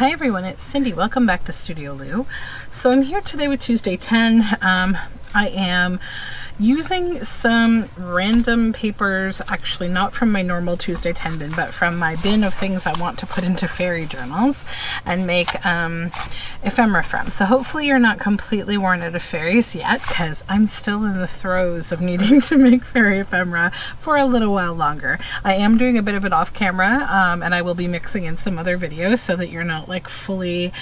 Hi everyone, it's Cindy. Welcome back to Studio Lou. So I'm here today with Tuesday 10. I am using some random papers, actually not from my normal Tuesday 10 bin, but from my bin of things I want to put into fairy journals and make ephemera from. So hopefully you're not completely worn out of fairies yet, because I'm still in the throes of needing to make fairy ephemera for a little while longer. I am doing a bit of it off camera, and I will be mixing in some other videos so that you're not like fully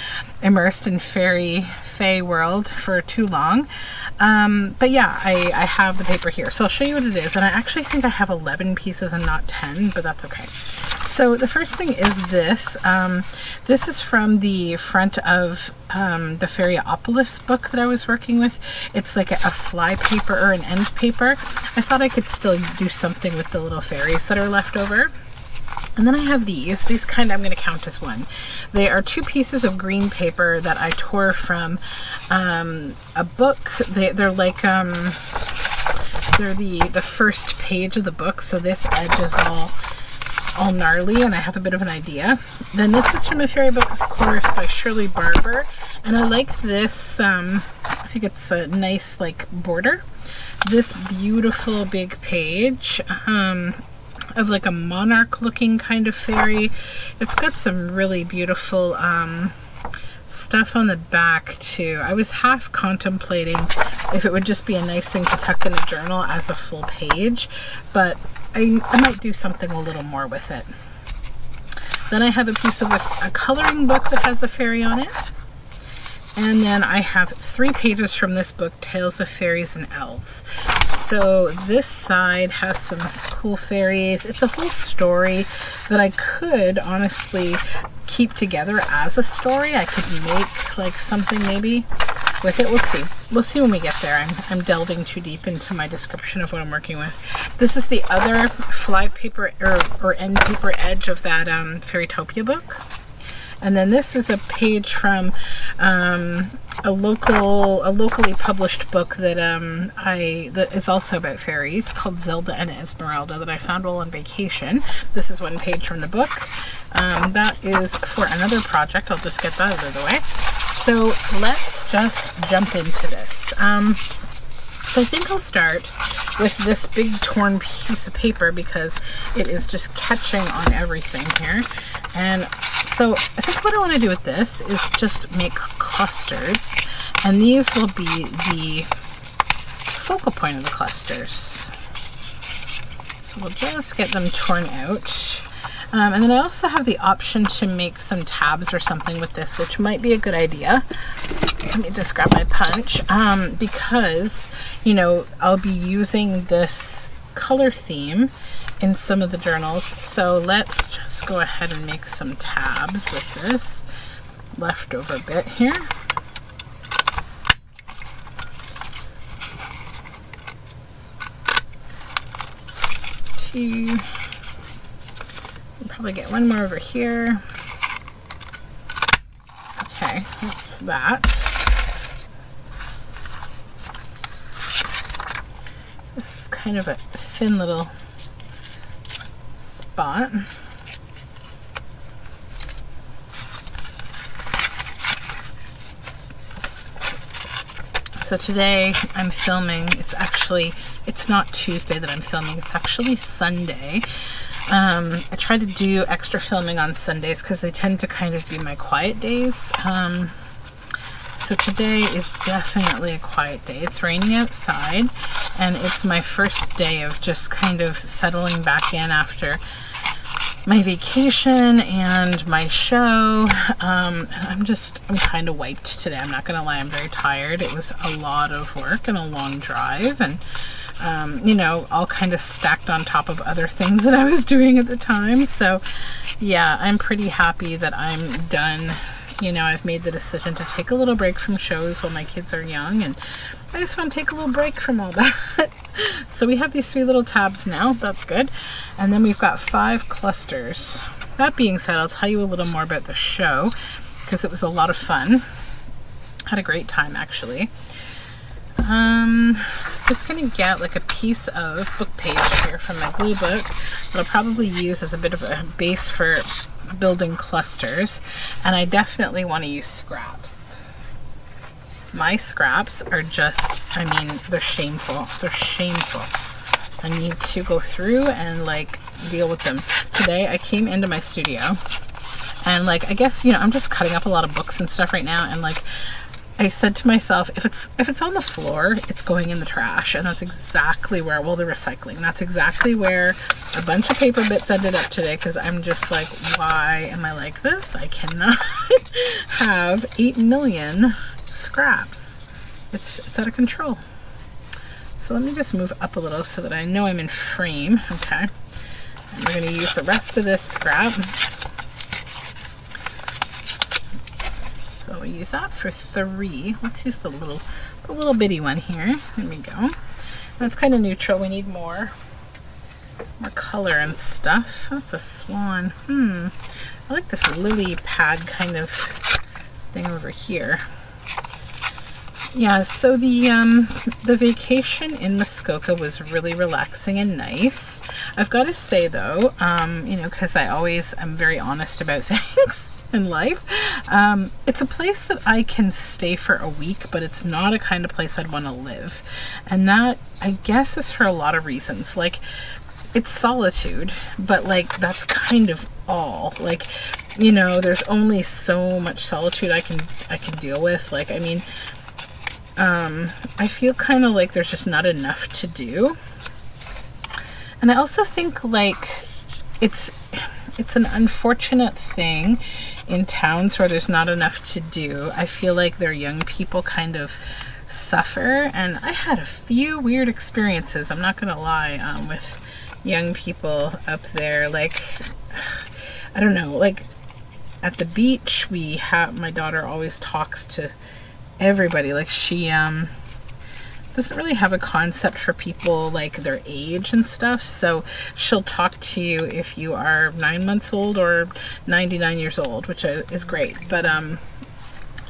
immersed in fae world for too long. But yeah, I have the paper here, so I'll show you what it is. And I actually think I have 11 pieces and not 10, but that's okay. So the first thing is this. This is from the front of the Fairyopolis book that I was working with. It's like a fly paper or an end paper. I thought I could still do something with the little fairies that are left over. And then I have these kind of, I'm going to count as one. They are two pieces of green paper that I tore from a book. They're like, they're the first page of the book. So this edge is all gnarly, and I have a bit of an idea. Then this is from a fairy book, of course, by Shirley Barber. And I like this, I think it's a nice like border. This beautiful big page. Of like a monarch looking kind of fairy. It's got some really beautiful stuff on the back too. I was half contemplating if it would just be a nice thing to tuck in a journal as a full page, but I might do something a little more with it. Then I have a piece of a coloring book that has a fairy on it. And then I have 3 pages from this book, Tales of Fairies and Elves. So this side has some cool fairies. It's a whole story that I could honestly keep together as a story. I could make like something maybe with it. We'll see. We'll see when we get there. I'm delving too deep into my description of what I'm working with. This is the other fly paper or end paper edge of that Fairytopia book. And then this is a page from a locally published book that that is also about fairies, called Zelda and Esmeralda, that I found while on vacation. This is one page from the book. That is for another project. I'll just get that out of the way. So let's just jump into this. So I think I'll start with this big torn piece of paper because it is just catching on everything here. And so I think what I want to do with this is just make clusters, and these will be the focal point of the clusters. So we'll just get them torn out. And then I also have the option to make some tabs or something with this, which might be a good idea. Let me just grab my punch, because, you know, I'll be using this color theme in some of the journals. So let's just go ahead and make some tabs with this leftover bit here. Two. Probably get one more over here. Okay, that's that. This is kind of a thin little spot. So today I'm filming. It's not Tuesday that I'm filming. It's actually Sunday. I try to do extra filming on Sundays because they tend to kind of be my quiet days. So today is definitely a quiet day. It's raining outside, and it's my first day of just kind of settling back in after my vacation and my show. I'm kind of wiped today. I'm not going to lie. I'm very tired. It was a lot of work and a long drive, and you know, all kind of stacked on top of other things that I was doing at the time. So yeah, I'm pretty happy that I'm done. You know, I've made the decision to take a little break from shows while my kids are young, and I just want to take a little break from all that. So we have these 3 little tabs now. That's good. And then we've got 5 clusters. That being said, I'll tell you a little more about the show because it was a lot of fun. Had a great time, actually. So I'm just gonna get like a piece of book page here from my glue book that I'll probably use as a bit of a base for building clusters, and I definitely want to use scraps. My scraps are just, I mean, they're shameful. They're shameful. I need to go through and like deal with them. Today I came into my studio and like, I guess, you know, I'm just cutting up a lot of books and stuff right now, and like I said to myself, if it's on the floor, it's going in the trash, and that's exactly where, well, the recycling, that's exactly where a bunch of paper bits ended up today, because I'm just like, why am I like this? I cannot have 8 million scraps. It's out of control. So let me just move up a little so that I know I'm in frame. Okay. And we're going to use the rest of this scrap. So we use that for 3. Let's use the little bitty one here. There we go. That's kind of neutral. We need more color and stuff. That's a swan. I like this lily pad kind of thing over here. Yeah, so the vacation in Muskoka was really relaxing and nice. I've got to say though, you know, because I always am very honest about things in life, it's a place that I can stay for a week, but it's not a kind of place I'd want to live. And that, I guess, is for a lot of reasons. Like, it's solitude, but like that's kind of all. Like, you know, there's only so much solitude I can deal with. Like, I mean, I feel kind of like there's just not enough to do. And I also think like it's an unfortunate thing in towns where there's not enough to do. I feel like their young people kind of suffer, and I had a few weird experiences, I'm not gonna lie, with young people up there. Like, I don't know, like at the beach we have, my daughter always talks to everybody. Like, she doesn't really have a concept for people like their age and stuff, so she'll talk to you if you are 9 months old or 99 years old, which is great. But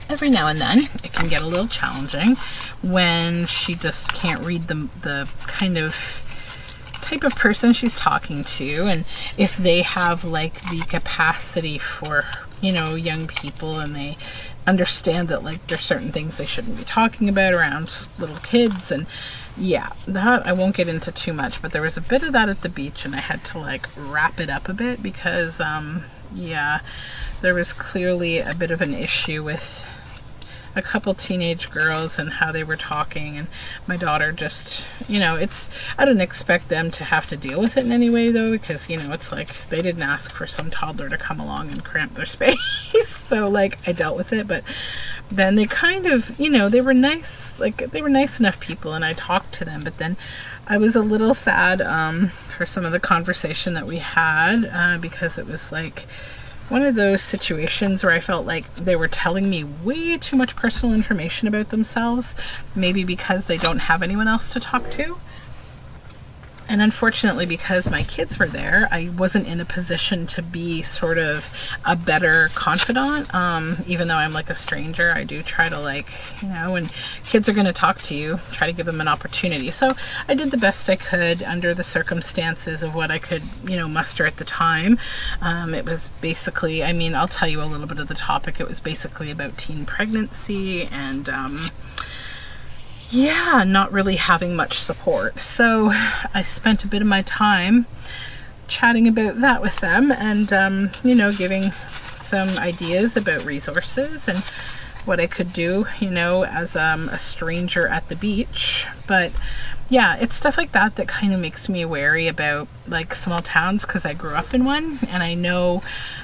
every now and then it can get a little challenging when she just can't read the kind of type of person she's talking to, and if they have like the capacity for, you know, young people, and they understand that like there's certain things they shouldn't be talking about around little kids. And yeah, that I won't get into too much, but there was a bit of that at the beach, and I had to like wrap it up a bit because yeah, there was clearly a bit of an issue with a couple teenage girls and how they were talking, and my daughter just, you know, it's, I didn't expect them to have to deal with it in any way though, because, you know, it's like they didn't ask for some toddler to come along and cramp their space. So like I dealt with it, but then they kind of, you know, they were nice, like they were nice enough people, and I talked to them, but then I was a little sad for some of the conversation that we had, because it was like one of those situations where I felt like they were telling me way too much personal information about themselves, maybe because they don't have anyone else to talk to. And unfortunately, because my kids were there, I wasn't in a position to be sort of a better confidant. Even though I'm like a stranger, I do try to, like, you know, when kids are going to talk to you, try to give them an opportunity. So I did the best I could under the circumstances of what I could, you know, muster at the time. It was basically, I mean, I'll tell you a little bit of the topic. It was basically about teen pregnancy and, yeah, not really having much support. So I spent a bit of my time chatting about that with them, and you know, giving some ideas about resources and what I could do, you know, as a stranger at the beach. But yeah, it's stuff like that that kind of makes me wary about like small towns, because I grew up in one, and I know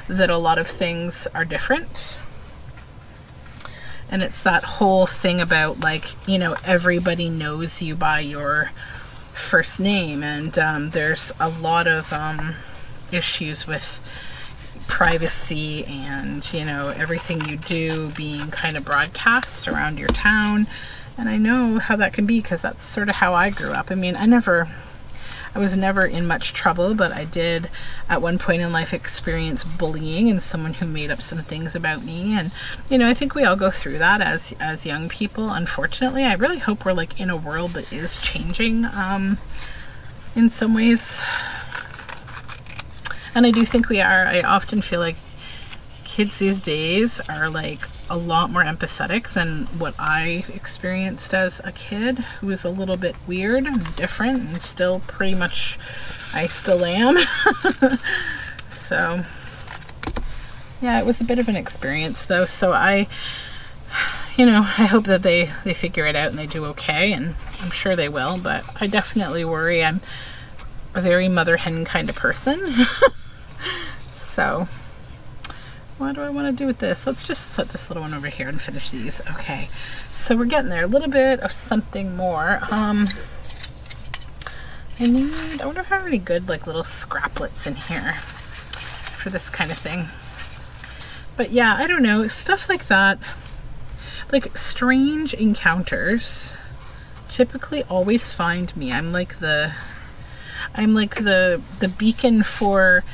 that a lot of things are different. And it's that whole thing about, like, you know, everybody knows you by your first name, and there's a lot of issues with privacy and, you know, everything you do being kind of broadcast around your town. And I know how that can be, because that's sort of how I grew up. I mean, I never I was never in much trouble, but I did at one point in life experience bullying and someone who made up some things about me. And, you know, I think we all go through that as young people, unfortunately. I really hope we're like in a world that is changing in some ways. And I do think we are. I often feel like kids these days are like a lot more empathetic than what I experienced as a kid, who was a little bit weird and different, and still pretty much I still am. So yeah, it was a bit of an experience though, so I, you know, I hope that they figure it out and they do okay, and I'm sure they will, but I definitely worry. I'm a very mother hen kind of person. So what do I want to do with this? Let's just set this little one over here and finish these. Okay, so we're getting there. A little bit of something more. I wonder if I have any good like little scraplets in here for this kind of thing. But yeah, I don't know, stuff like that, like strange encounters typically always find me. I'm like the beacon for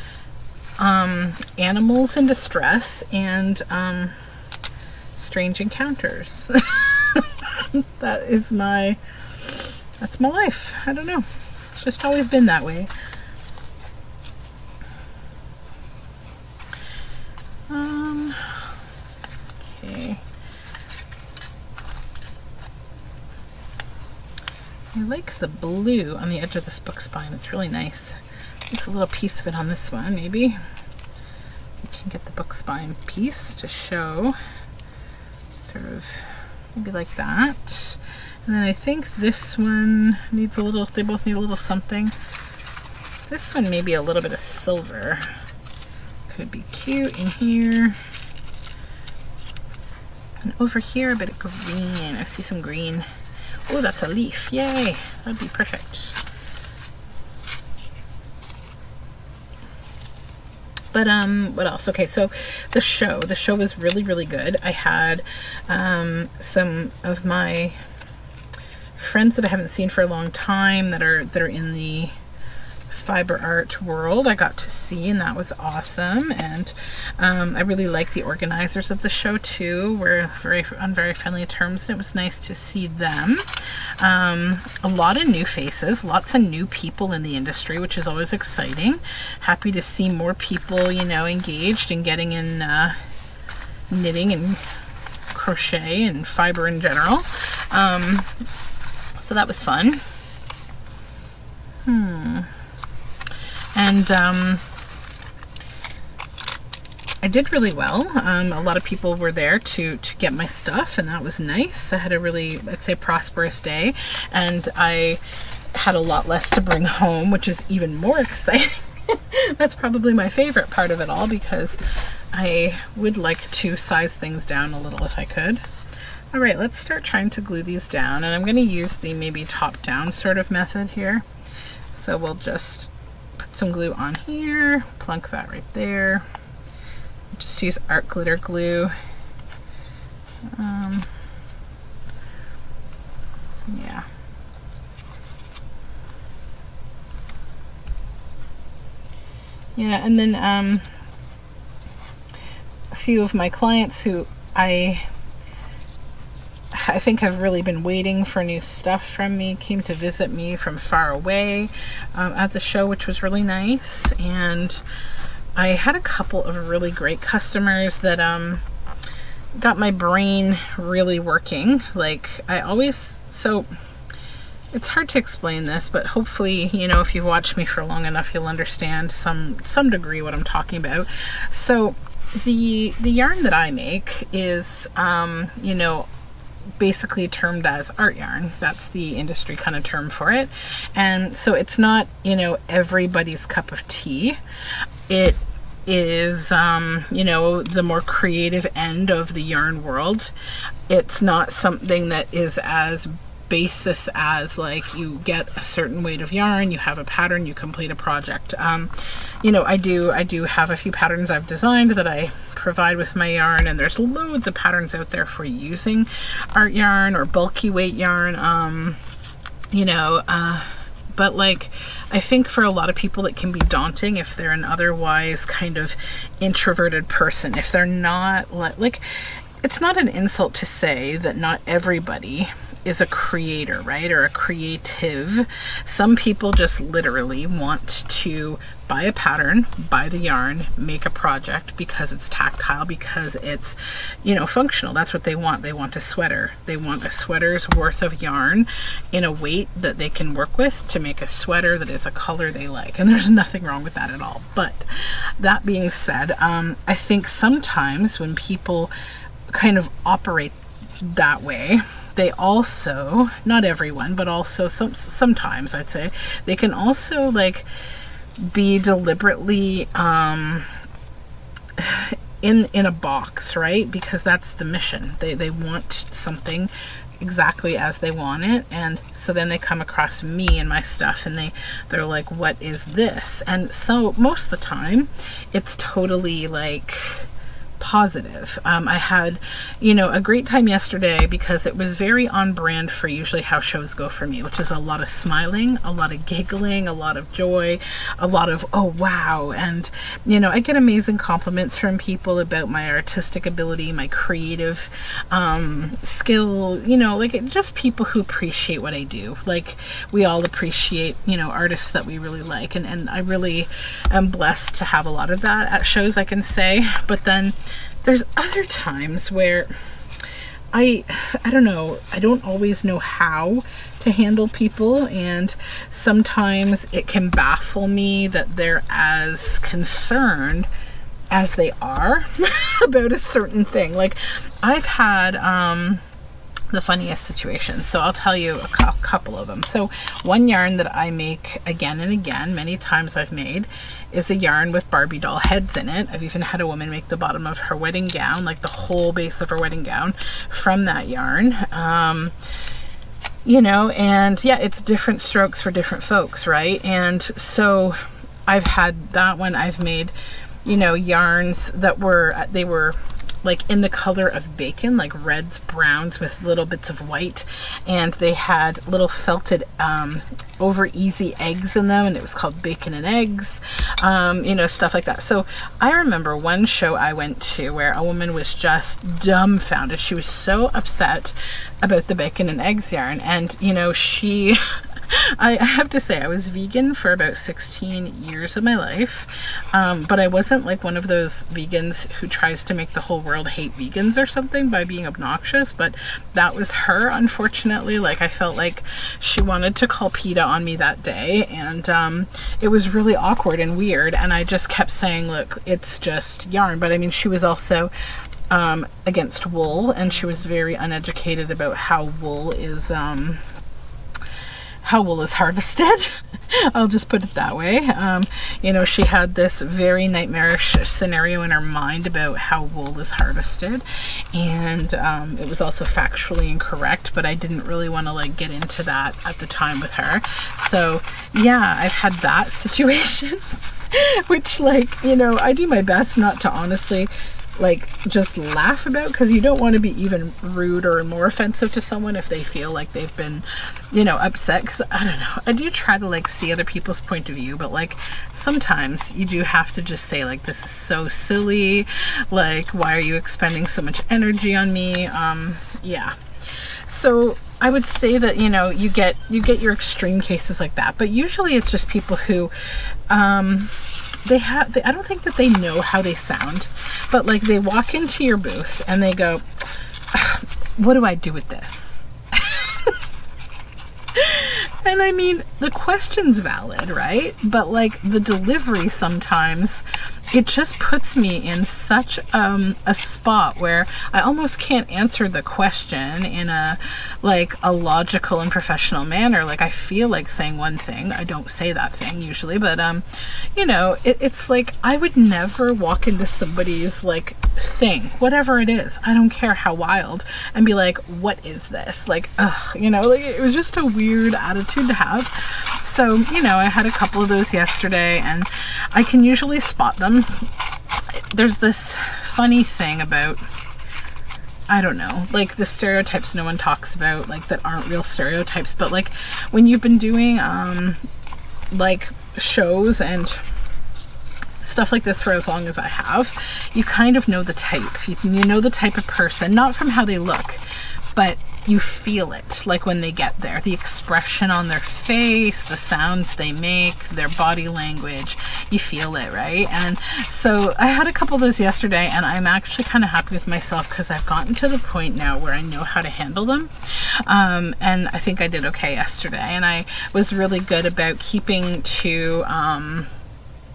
animals in distress and strange encounters. That's my life. I don't know, it's just always been that way. Okay, I like the blue on the edge of this book spine, it's really nice. Just a little piece of it on this one, maybe. You can get the book spine piece to show, sort of, maybe like that. And then I think this one needs a little, they both need a little something. This one maybe a little bit of silver. Could be cute in here. And over here a bit of green, I see some green. Oh, that's a leaf, yay, that'd be perfect. But what else? Okay, so the show was really, really good. I had some of my friends that I haven't seen for a long time that are in the fiber art world I got to see, and that was awesome. And I really like the organizers of the show too. We're on very friendly terms, and it was nice to see them. A lot of new faces, lots of new people in the industry, which is always exciting. Happy to see more people, you know, engaged in getting in knitting and crochet and fiber in general. So that was fun. And I did really well. A lot of people were there to get my stuff, and that was nice. I had a really, I'd say, prosperous day, and I had a lot less to bring home, which is even more exciting. That's probably my favorite part of it all, because I would like to size things down a little if I could. All right, let's start trying to glue these down, and I'm going to use the maybe top-down sort of method here. So we'll just put some glue on here, plunk that right there. Just use art glitter glue. Yeah. Yeah, and then a few of my clients who I think have really been waiting for new stuff from me came to visit me from far away at the show, which was really nice. And I had a couple of really great customers that got my brain really working. Like I always, so it's hard to explain this, but hopefully, you know, if you've watched me for long enough, you'll understand some degree what I'm talking about. So the yarn that I make is you know, basically termed as art yarn. That's the industry kind of term for it. And so it's not, you know, everybody's cup of tea. It is, you know, the more creative end of the yarn world. It's not something that is as basis as like you get a certain weight of yarn, you have a pattern, you complete a project. You know, I do have a few patterns I've designed that I provide with my yarn, and there's loads of patterns out there for using art yarn or bulky weight yarn. You know, but like I think for a lot of people it can be daunting if they're an otherwise kind of introverted person, if they're not like, it's not an insult to say that not everybody is a creator, right? Or a creative. Some people just literally want to buy a pattern, buy the yarn, make a project because it's tactile, because it's, you know, functional. That's what they want. They want a sweater. They want a sweater's worth of yarn in a weight that they can work with to make a sweater that is a color they like. And there's nothing wrong with that at all. But that being said, I think sometimes when people kind of operate that way, they also, not everyone, but also sometimes I'd say, they can also like be deliberately in a box, right? Because that's the mission. They want something exactly as they want it, and so then they come across me and my stuff and they're like, what is this? And so most of the time it's totally like positive. I had, you know, a great time yesterday because it was very on brand for usually how shows go for me, which is a lot of smiling, a lot of giggling, a lot of joy, a lot of, oh wow. And, you know, I get amazing compliments from people about my artistic ability, my creative skill, you know, like just people who appreciate what I do. Like we all appreciate, you know, artists that we really like. And I really am blessed to have a lot of that at shows, I can say. But then there's other times where I don't know, I don't always know how to handle people, and sometimes it can baffle me that they're as concerned as they are about a certain thing. Like I've had the funniest situations, so I'll tell you a couple of them. So one yarn that I make again and again, many times I've made, is a yarn with Barbie doll heads in it. I've even had a woman make the bottom of her wedding gown, like the whole base of her wedding gown from that yarn. You know, and yeah, it's different strokes for different folks, right? And so I've had that one. I've made, you know, yarns that were, they were like in the color of bacon, like reds, browns with little bits of white, and they had little felted over easy eggs in them, and it was called Bacon and Eggs, you know, stuff like that. So I remember one show I went to where a woman was just dumbfounded. She was so upset about the Bacon and Eggs yarn, and you know, she I have to say, I was vegan for about 16 years of my life, but I wasn't like one of those vegans who tries to make the whole world hate vegans or something by being obnoxious, but that was her, unfortunately. Like I felt like she wanted to call PETA on me that day, and it was really awkward and weird, and I just kept saying, look, it's just yarn. But I mean, she was also against wool, and she was very uneducated about how wool is harvested. I'll just put it that way. You know, she had this very nightmarish scenario in her mind about how wool is harvested, and it was also factually incorrect, but I didn't really want to like get into that at the time with her. So yeah, I've had that situation which, like, you know, I do my best not to honestly like just laugh about, because you don't want to be even rude or more offensive to someone if they feel like they've been, you know, upset. Because I don't know, I do try to like see other people's point of view, but like sometimes you do have to just say like, this is so silly, like why are you expending so much energy on me? Yeah, so I would say that, you know, you get your extreme cases like that, but usually it's just people who I don't think that they know how they sound, but like they walk into your booth and they go, what do I do with this? And I mean, the question's valid, right? But like the delivery sometimes, it just puts me in such a spot where I almost can't answer the question in a logical and professional manner. Like I feel like saying one thing, I don't say that thing usually, but you know, it's like I would never walk into somebody's like thing, whatever it is, I don't care how wild, and be like, what is this? Like, ugh, you know, like it was just a weird attitude to have. So, you know, I had a couple of those yesterday, and I can usually spot them. There's this funny thing about I don't know, like the stereotypes no one talks about, like that aren't real stereotypes, but like when you've been doing like shows and stuff like this for as long as I have, you kind of know the type. You know the type of person, not from how they look, but you feel it, like when they get there, the expression on their face, the sounds they make, their body language, you feel it, right? And so I had a couple of those yesterday, and I'm actually kind of happy with myself because I've gotten to the point now where I know how to handle them. And I think I did okay yesterday, and I was really good about keeping to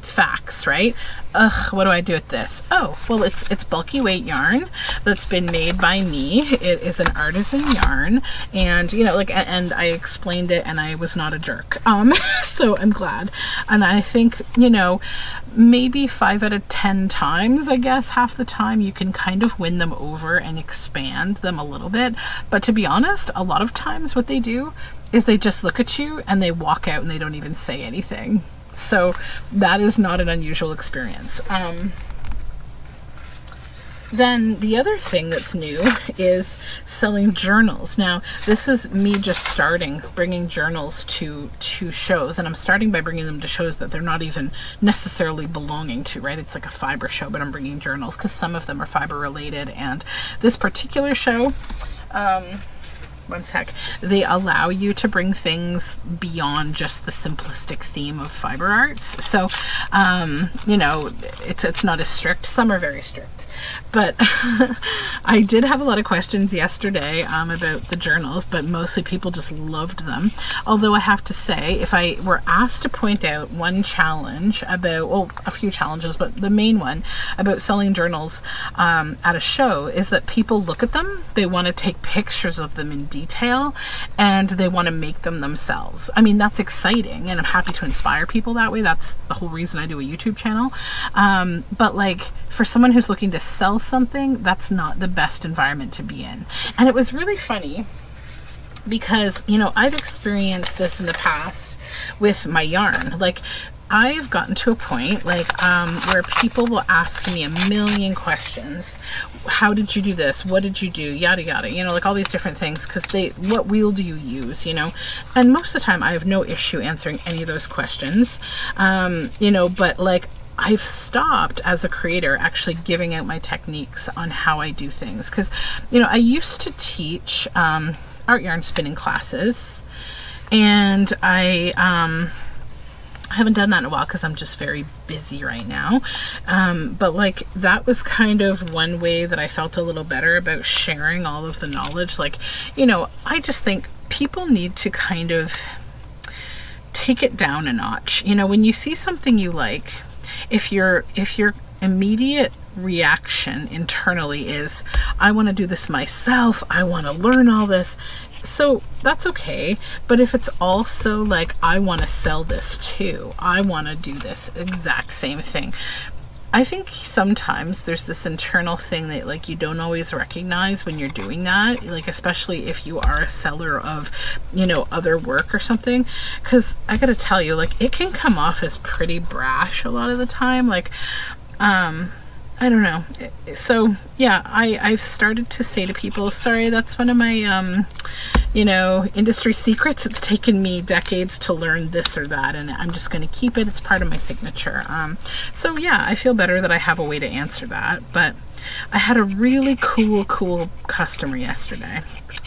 facts, right? Ugh, what do I do with this? Oh, well, it's bulky weight yarn that's been made by me. It is an artisan yarn, and you know, like, and I explained it, and I was not a jerk. So I'm glad, and I think, you know, maybe 5 out of 10 times, I guess half the time you can kind of win them over and expand them a little bit. But to be honest, a lot of times what they do is they just look at you and they walk out and they don't even say anything. So that is not an unusual experience. Then the other thing that's new is selling journals. Now, this is me just starting bringing journals to shows, and I'm starting by bringing them to shows that they're not even necessarily belonging to, right? It's like a fiber show, but I'm bringing journals because some of them are fiber related, and this particular show, one sec, they allow you to bring things beyond just the simplistic theme of fiber arts. So, you know, it's not as strict. Some are very strict, but I did have a lot of questions yesterday about the journals, but mostly people just loved them. Although I have to say, if I were asked to point out one challenge about, well, a few challenges, but the main one about selling journals at a show is that people look at them, they want to take pictures of them in detail, and they want to make them themselves. I mean, that's exciting, and I'm happy to inspire people that way. That's the whole reason I do a YouTube channel. But like, for someone who's looking to sell something, that's not the best environment to be in. And it was really funny because, you know, I've experienced this in the past with my yarn. Like, I've gotten to a point, like, where people will ask me a million questions. How did you do this? What did you do? Yada, yada, you know, like all these different things. Cause what wheel do you use? You know, and most of the time I have no issue answering any of those questions. You know, but like, I've stopped as a creator actually giving out my techniques on how I do things. Cause you know, I used to teach, art yarn spinning classes, and I haven't done that in a while because I'm just very busy right now. But like, that was kind of one way that I felt a little better about sharing all of the knowledge. Like, you know, I just think people need to kind of take it down a notch. You know, when you see something you like, if your immediate reaction internally is, I want to do this myself, I want to learn all this, so that's okay. But if it's also like, I want to sell this too, I want to do this exact same thing, I think sometimes there's this internal thing that like you don't always recognize when you're doing that, like especially if you are a seller of, you know, other work or something, because I gotta tell you, like, it can come off as pretty brash a lot of the time, like I don't know. So yeah, I've started to say to people, sorry, that's one of my, you know, industry secrets. It's taken me decades to learn this or that, and I'm just going to keep it. It's part of my signature. So yeah, I feel better that I have a way to answer that. But I had a really cool customer yesterday.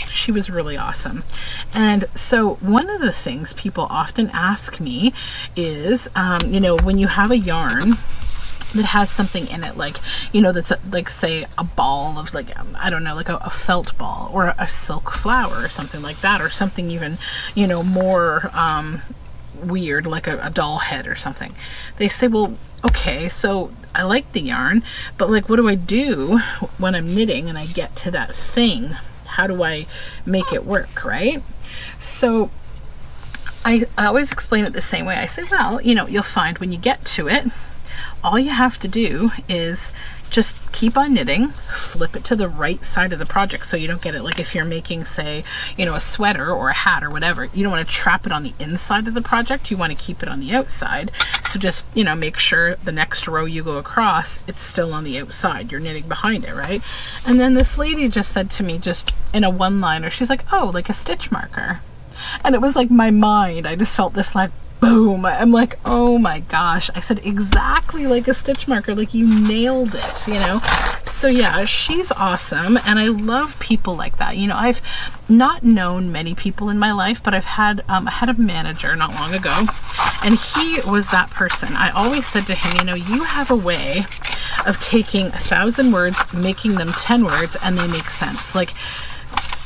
She was really awesome. And so one of the things people often ask me is, you know, when you have a yarn that has something in it, like, you know, that's like, say, a ball of like, I don't know, like a felt ball or a silk flower or something like that, or something even, you know, more weird, like a doll head or something. They say, well, okay, so I like the yarn, but like, what do I do when I'm knitting and I get to that thing? How do I make it work, right? So I always explain it the same way. I say, well, you know, you'll find when you get to it, all you have to do is just keep on knitting, flip it to the right side of the project so you don't get it, like if you're making, say, you know, a sweater or a hat or whatever, you don't want to trap it on the inside of the project, you want to keep it on the outside. So just, you know, make sure the next row you go across, it's still on the outside, you're knitting behind it, right? And then this lady just said to me, just in a one-liner, she's like, oh, like a stitch marker. And it was like my mind, I just felt this like boom. I'm like, oh my gosh, I said exactly like a stitch marker, like you nailed it, you know? So yeah, she's awesome, and I love people like that. You know, I've not known many people in my life, but I've had I had a manager not long ago, and he was that person. I always said to him, you know, you have a way of taking 1,000 words, making them 10 words, and they make sense. Like,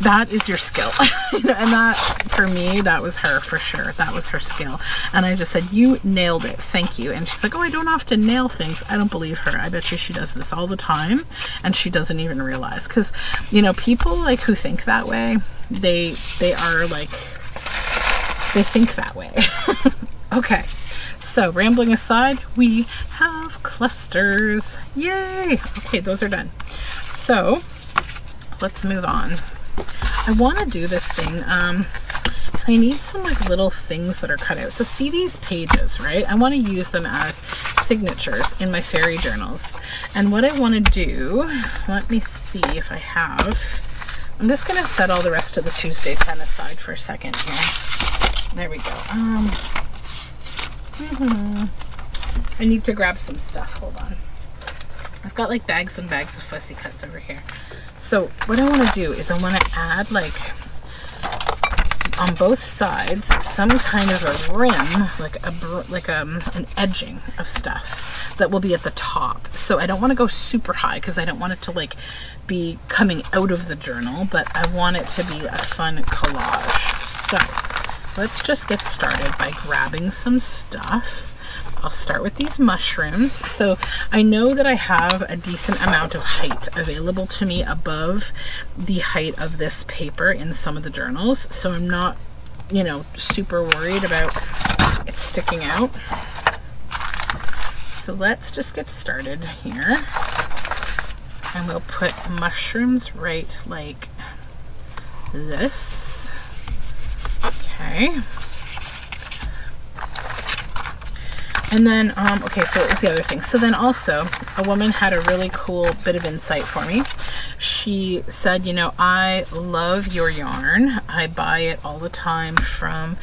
that is your skill. And that, for me, that was her, for sure. That was her skill. And I just said, you nailed it, thank you. And she's like, oh, I don't often nail things. I don't believe her. I bet you she does this all the time and she doesn't even realize, because, you know, people like who think that way, they are like, they think that way. Okay, so rambling aside, we have clusters, yay. Okay, those are done, so let's move on. I want to do this thing. I need some like little things that are cut out. So see these pages, right? I want to use them as signatures in my fairy journals. And what I want to do, let me see if I have, I'm just going to set all the rest of the Tuesday 10 aside for a second here. There we go. I need to grab some stuff. Hold on. I've got like bags and bags of fussy cuts over here. So what I want to do is I want to add, like, on both sides, some kind of a rim, like an edging of stuff that will be at the top. So I don't want to go super high because I don't want it to like be coming out of the journal, but I want it to be a fun collage. So let's just get started by grabbing some stuff. I'll start with these mushrooms. So I know that I have a decent amount of height available to me above the height of this paper in some of the journals. So I'm not, you know, super worried about it sticking out. So let's just get started here. And we'll put mushrooms right like this. Okay. And then, okay, so what was the other thing? So then also, a woman had a really cool bit of insight for me. She said, you know, I love your yarn. I buy it all the time from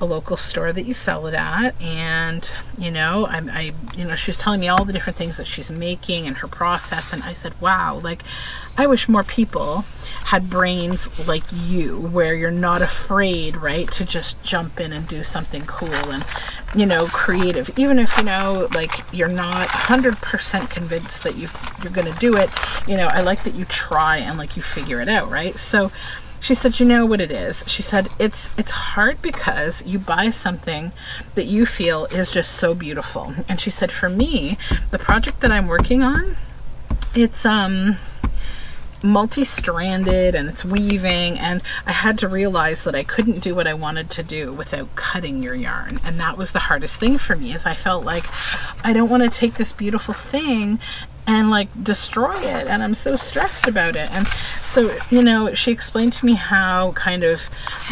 a local store that you sell it at. And, you know, I she was telling me all the different things that she's making and her process. And I said, wow, like, I wish more people had brains like you, where you're not afraid, right, to just jump in and do something cool and, you know, creative, even if, you know, like, you're not 100% convinced that you're gonna do it. You know, I like that you try and like you figure it out, right? So she said, you know what it is? She said, it's hard because you buy something that you feel is just so beautiful. And she said, for me, the project that I'm working on, it's multi-stranded and it's weaving, and I had to realize that I couldn't do what I wanted to do without cutting your yarn. And that was the hardest thing for me, is I felt like I don't want to take this beautiful thing and like destroy it, and I'm so stressed about it. And so, you know, she explained to me how kind of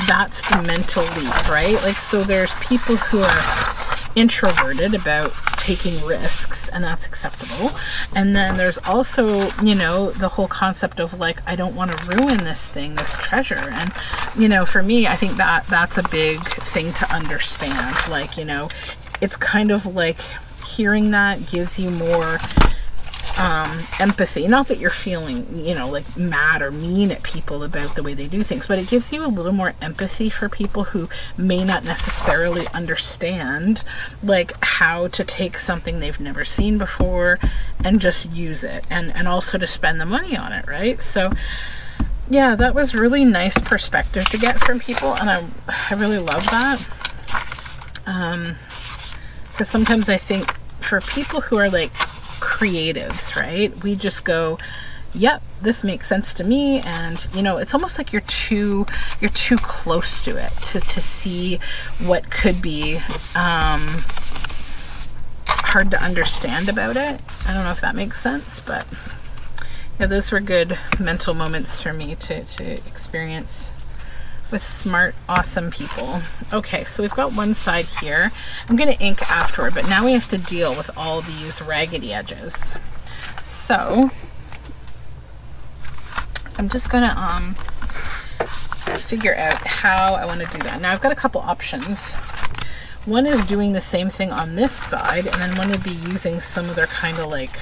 that's the mental leap, right? Like, so there's people who are introverted about taking risks, and that's acceptable. And then there's also, you know, the whole concept of like, I don't want to ruin this thing, this treasure. And, you know, for me, I think that that's a big thing to understand. Like, you know, it's kind of like hearing that gives you more empathy. Not that you're feeling, you know, like mad or mean at people about the way they do things, but it gives you a little more empathy for people who may not necessarily understand like how to take something they've never seen before and just use it, and also to spend the money on it, right? So yeah, that was really nice perspective to get from people, and I really love that, because sometimes I think for people who are like creatives, right, we just go, yep, this makes sense to me. And, you know, it's almost like you're too close to it to see what could be hard to understand about it. I don't know if that makes sense, but yeah, those were good mental moments for me to experience with smart, awesome people. Okay, so we've got one side here. I'm gonna ink afterward, but now we have to deal with all these raggedy edges. So I'm just gonna figure out how I want to do that. Now I've got a couple options. One is doing the same thing on this side, and then one would be using some other kind of like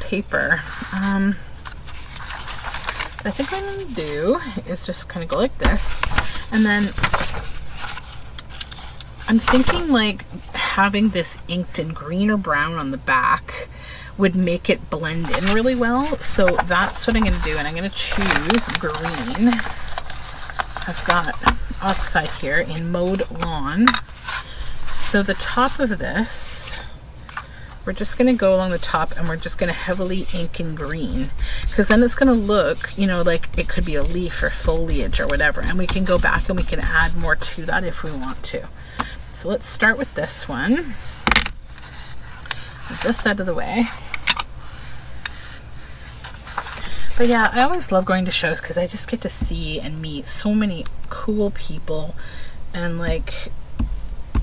paper. I think what I'm gonna do is just kind of go like this, and then I'm thinking like having this inked in green or brown on the back would make it blend in really well. So that's what I'm gonna do, and I'm gonna choose green. I've got oxide here in Mode Lawn. So the top of this, we're just gonna go along the top and we're just gonna heavily ink in green, because then it's gonna look, you know, like it could be a leaf or foliage or whatever, and we can go back and we can add more to that if we want to. So let's start with this one. Get this out of the way. But yeah, I always love going to shows because I just get to see and meet so many cool people and like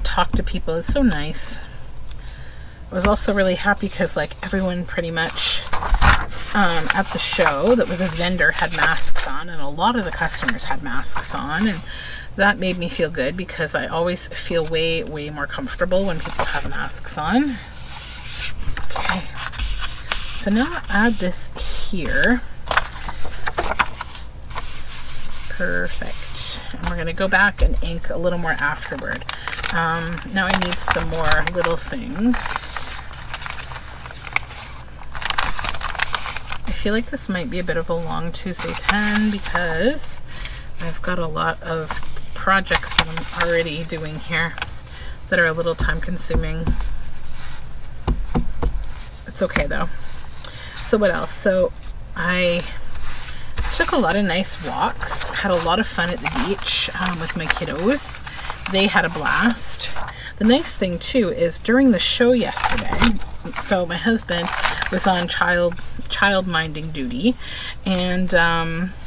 talk to people. It's so nice. I was also really happy because like everyone pretty much at the show that was a vendor had masks on, and a lot of the customers had masks on, and that made me feel good because I always feel way, way more comfortable when people have masks on. Okay, so now I'll add this here. Perfect. And we're gonna go back and ink a little more afterward. Now I need some more little things. I feel like this might be a bit of a long Tuesday 10 because I've got a lot of projects that I'm already doing here that are a little time consuming. It's okay though. So what else? So I took a lot of nice walks, had a lot of fun at the beach with my kiddos. They had a blast. The nice thing too is during the show yesterday, so my husband was on child minding duty, and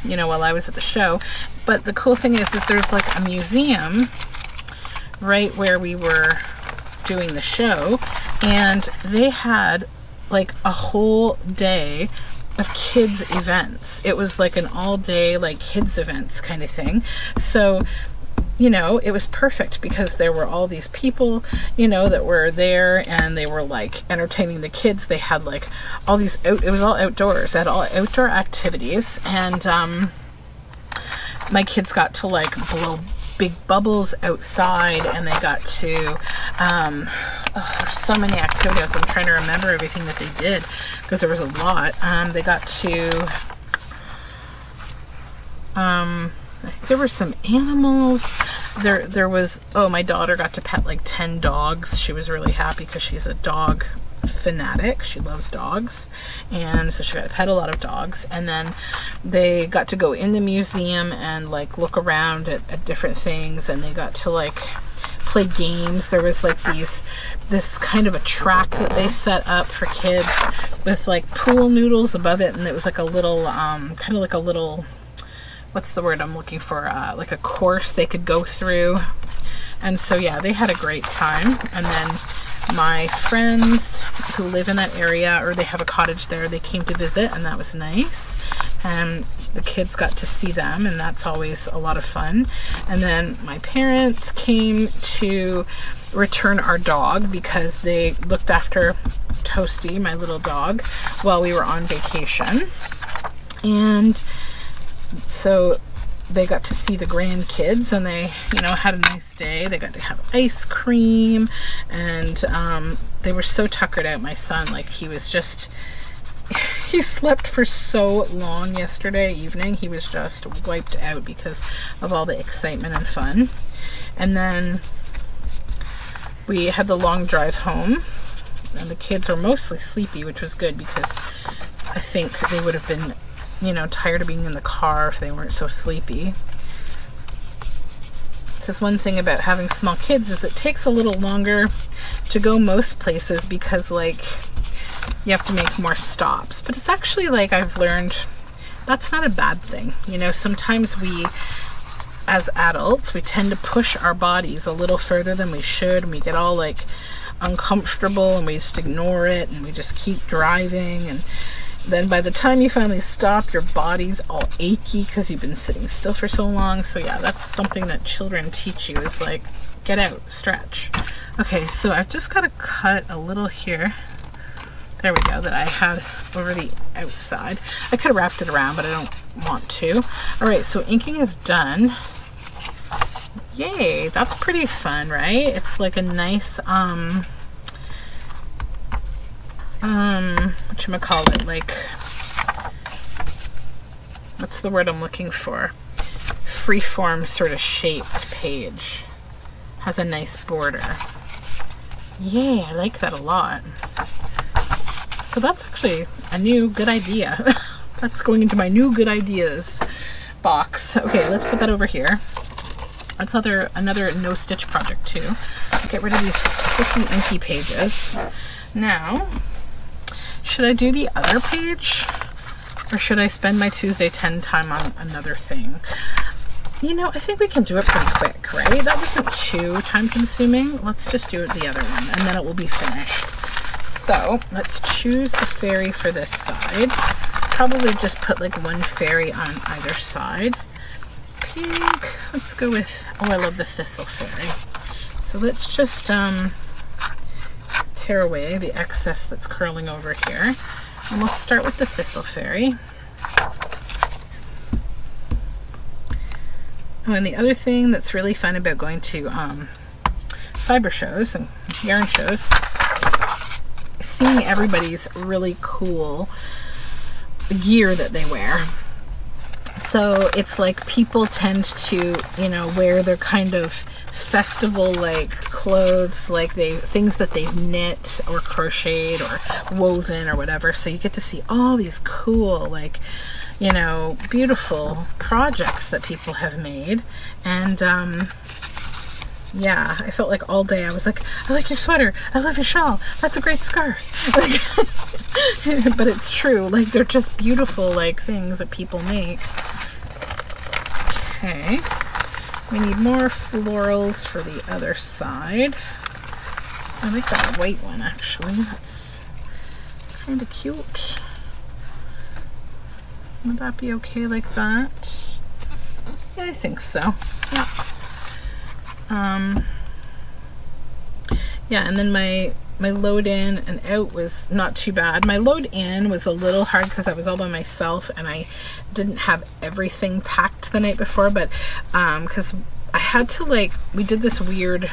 you know, while I was at the show. But the cool thing is there's like a museum right where we were doing the show, and they had like a whole day of kids events. It was like an all day like kids events kind of thing. So you know, it was perfect because there were all these people, you know, that were there, and they were like entertaining the kids. They had like all these it was all outdoors. They had all outdoor activities, and my kids got to like blow big bubbles outside, and they got to there's so many activities. I'm trying to remember everything that they did because there was a lot. They got to I think there were some animals. There was, oh, my daughter got to pet like 10 dogs. She was really happy because she's a dog fanatic. She loves dogs, and so she got to pet a lot of dogs. And then they got to go in the museum and like look around at different things, and they got to like play games. There was like this kind of a track that they set up for kids with like pool noodles above it, and it was like a little kind of like a little, what's the word I'm looking for, like a course they could go through. And so yeah, they had a great time. And then my friends who live in that area, or they have a cottage there, they came to visit, and that was nice. And the kids got to see them, and that's always a lot of fun. And then my parents came to return our dog because they looked after Toasty, my little dog, while we were on vacation. And so they got to see the grandkids, and they, you know, had a nice day. They got to have ice cream, and they were so tuckered out. My son, like, he was just, he slept for so long yesterday evening. He was just wiped out because of all the excitement and fun. And then we had the long drive home, and the kids were mostly sleepy, which was good because I think they would have been, you know, tired of being in the car if they weren't so sleepy. Because one thing about having small kids is it takes a little longer to go most places because, like, you have to make more stops. But it's actually, like, I've learned that's not a bad thing. You know, sometimes we, as adults, we tend to push our bodies a little further than we should, and we get all, like, uncomfortable, and we just ignore it, and we just keep driving, and then by the time you finally stop, your body's all achy because you've been sitting still for so long. So yeah, that's something that children teach you, is like, get out, stretch. Okay, so I've just got to cut a little here. There we go, that I had over the outside. I could have wrapped it around, but I don't want to. All right, so inking is done. Yay, that's pretty fun, right? It's like a nice, whatchamacallit, like, what's the word I'm looking for? Freeform sort of shaped page. Has a nice border. Yay, I like that a lot. So that's actually a new good idea. That's going into my new good ideas box. Okay, let's put that over here. That's another no stitch project too. I'll get rid of these sticky inky pages. Now, should I do the other page, or should I spend my Tuesday 10 time on another thing? You know, I think we can do it pretty quick, right? That wasn't too time consuming. Let's just do the other one and then it will be finished. So let's choose a fairy for this side. Probably just put like one fairy on either side. Pink. Let's go with, oh, I love the thistle fairy. So let's just tear away the excess that's curling over here, and we'll start with the thistle fairy. Oh, and the other thing that's really fun about going to fiber shows and yarn shows, seeing everybody's really cool gear that they wear. So it's like people tend to, you know, wear their kind of festival like clothes, like things that they've knit or crocheted or woven or whatever. So you get to see all these cool, like, you know, beautiful projects that people have made. And yeah, I felt like all day I was like, I like your sweater, I love your shawl, that's a great scarf. Like, but it's true, like, they're just beautiful, like, things that people make. Okay, we need more florals for the other side. I like that white one, actually, that's kind of cute. Would that be okay like that? Yeah, I think so, yeah. Yeah, and then my load in and out was not too bad. My load in was a little hard because I was all by myself and I didn't have everything packed the night before, but because I had to, like, we did this weird,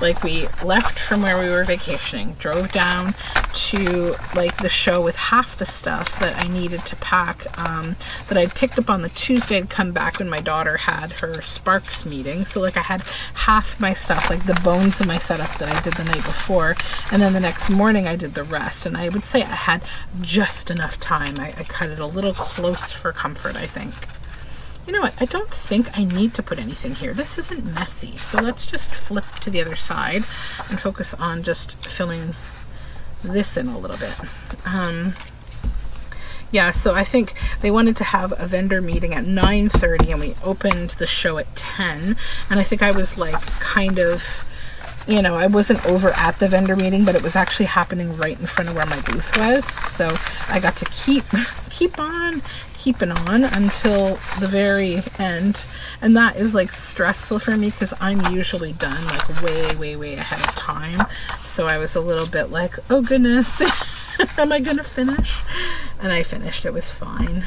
like, we left from where we were vacationing, drove down to, like, the show with half the stuff that I needed to pack, that I picked up on the Tuesday and come back when my daughter had her Sparks meeting. So, like, I had half my stuff, like the bones of my setup that I did the night before, and then the next morning I did the rest, and I would say I had just enough time. I cut it a little close for comfort, I think. You know what, I don't think I need to put anything here. This isn't messy, so let's just flip to the other side and focus on just filling this in a little bit. Yeah, so I think they wanted to have a vendor meeting at 9:30 and we opened the show at 10, and I think I was like kind of, you know, I wasn't over at the vendor meeting, but it was actually happening right in front of where my booth was. So I got to keep on keeping on until the very end. And that is, like, stressful for me because I'm usually done, like, way, way, way ahead of time. So I was a little bit like, oh goodness, am I gonna finish? And I finished, it was fine.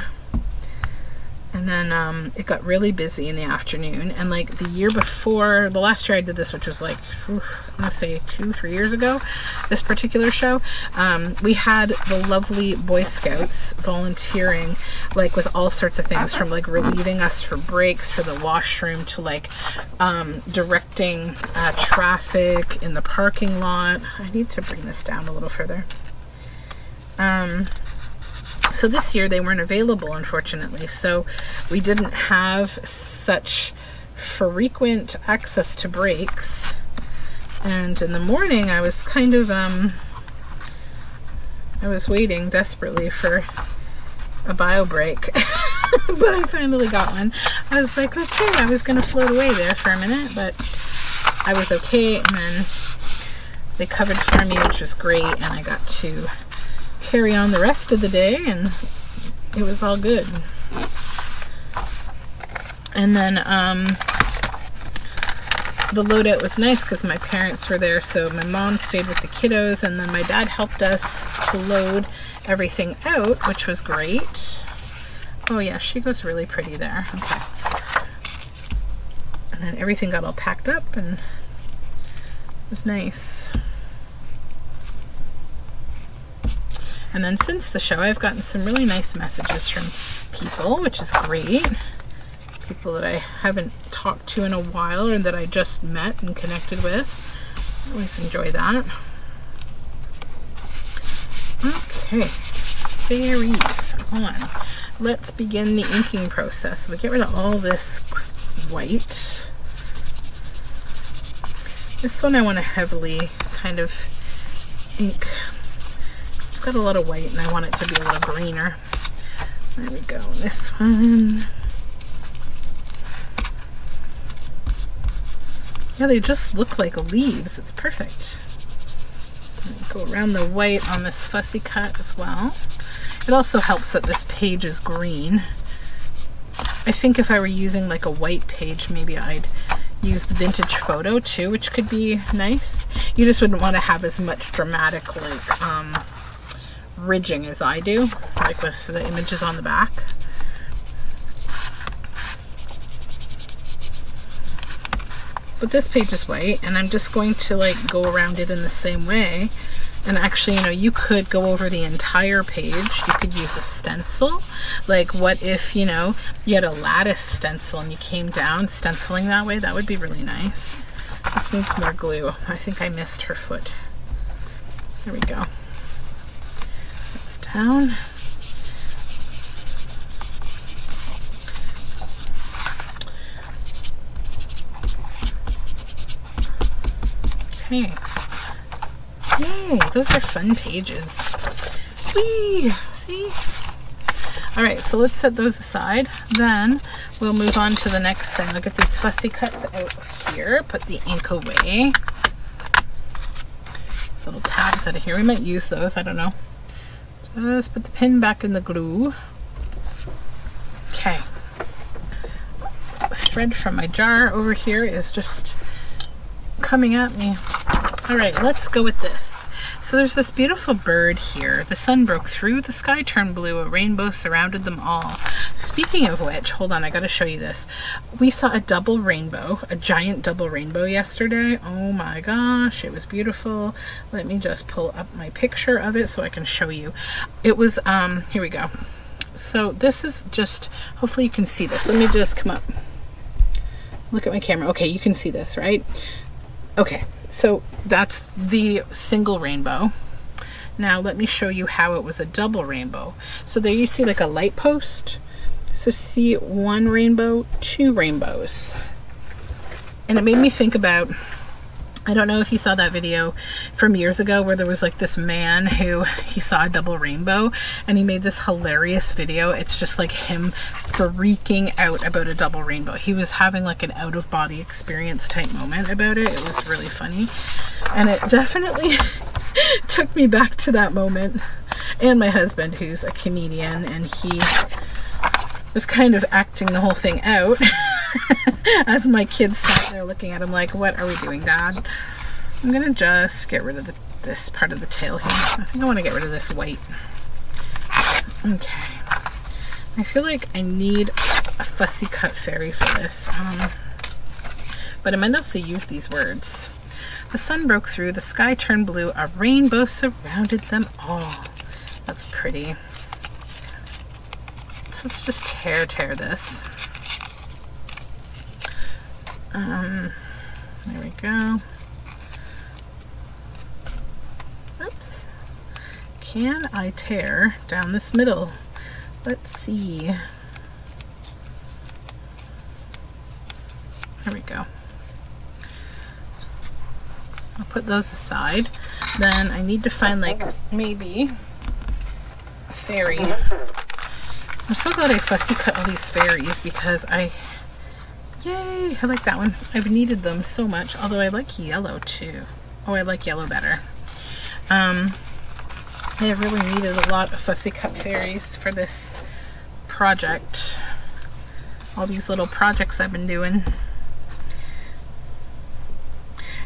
And then it got really busy in the afternoon, and like the year before, the last year I did this, which was like, I'm gonna say 2-3 years ago, this particular show, we had the lovely Boy Scouts volunteering, like, with all sorts of things, from like relieving us for breaks for the washroom to like directing traffic in the parking lot. I need to bring this down a little further. So this year they weren't available, unfortunately, so we didn't have such frequent access to breaks, and in the morning I was kind of I was waiting desperately for a bio break but I finally got one. I was like, okay, I was gonna float away there for a minute, but I was okay, and then they covered for me, which was great, and I got to carry on the rest of the day, and it was all good. And then the loadout was nice because my parents were there, so my mom stayed with the kiddos, and then my dad helped us to load everything out, which was great. Oh yeah, she goes really pretty there. Okay. And then everything got all packed up, and it was nice. And then since the show, I've gotten some really nice messages from people, which is great. People that I haven't talked to in a while, or that I just met and connected with. I always enjoy that. Okay, fairies, come on. Let's begin the inking process. We get rid of all this white. This one I want to heavily kind of ink. It's got a lot of white, and I want it to be a little greener. There we go, this one. Yeah, they just look like leaves. It's perfect. Go around the white on this fussy cut as well. It also helps that this page is green. I think if I were using like a white page, maybe I'd use the vintage photo too, which could be nice. You just wouldn't want to have as much dramatic like ridging as I do, like with the images on the back. But this page is white, and I'm just going to like go around it in the same way. And actually, you know, you could go over the entire page. You could use a stencil. Like, what if, you know, you had a lattice stencil and you came down stenciling that way? That would be really nice. This needs more glue. I think I missed her foot. There we go. That's down. Okay. Yay, those are fun pages. Whee! See? Alright, so let's set those aside. Then we'll move on to the next thing. I'll get these fussy cuts out of here. Put the ink away. These little tabs out of here. We might use those, I don't know. Just put the pin back in the glue. Okay. Thread from my jar over here is just coming at me. All right, let's go with this. So there's this beautiful bird here. The sun broke through, the sky turned blue, a rainbow surrounded them all. Speaking of which, hold on, I gotta show you this. We saw a double rainbow, a giant double rainbow yesterday. Oh my gosh, it was beautiful. Let me just pull up my picture of it so I can show you. It was, here we go. So this is just, hopefully you can see this. Let me just come up. Look at my camera. Okay, you can see this, right? Okay, so that's the single rainbow. Now let me show you how it was a double rainbow. So there you see like a light post. So see one rainbow, two rainbows. And it made me think about, I don't know if you saw that video from years ago where there was like this man who, he saw a double rainbow and he made this hilarious video. It's just like him freaking out about a double rainbow. He was having like an out of body experience type moment about it. It was really funny. And it definitely took me back to that moment. And my husband, who's a comedian, and he was kind of acting the whole thing out. As my kids sat there looking at him like, what are we doing, Dad? I'm gonna just get rid of this part of the tail here. I think I want to get rid of this white. Okay. I feel like I need a fussy cut fairy for this. But I might also use these words. The sun broke through, the sky turned blue, a rainbow surrounded them all. That's pretty. So let's just tear this. There we go. Oops. Can I tear down this middle? Let's see. There we go. I'll put those aside. Then I need to find, like, maybe a fairy. I'm so glad I fussy cut all these fairies because yay, I like that one. I've needed them so much, although I like yellow too. Oh, I like yellow better. I have really needed a lot of fussy cut fairies for this project. All these little projects I've been doing.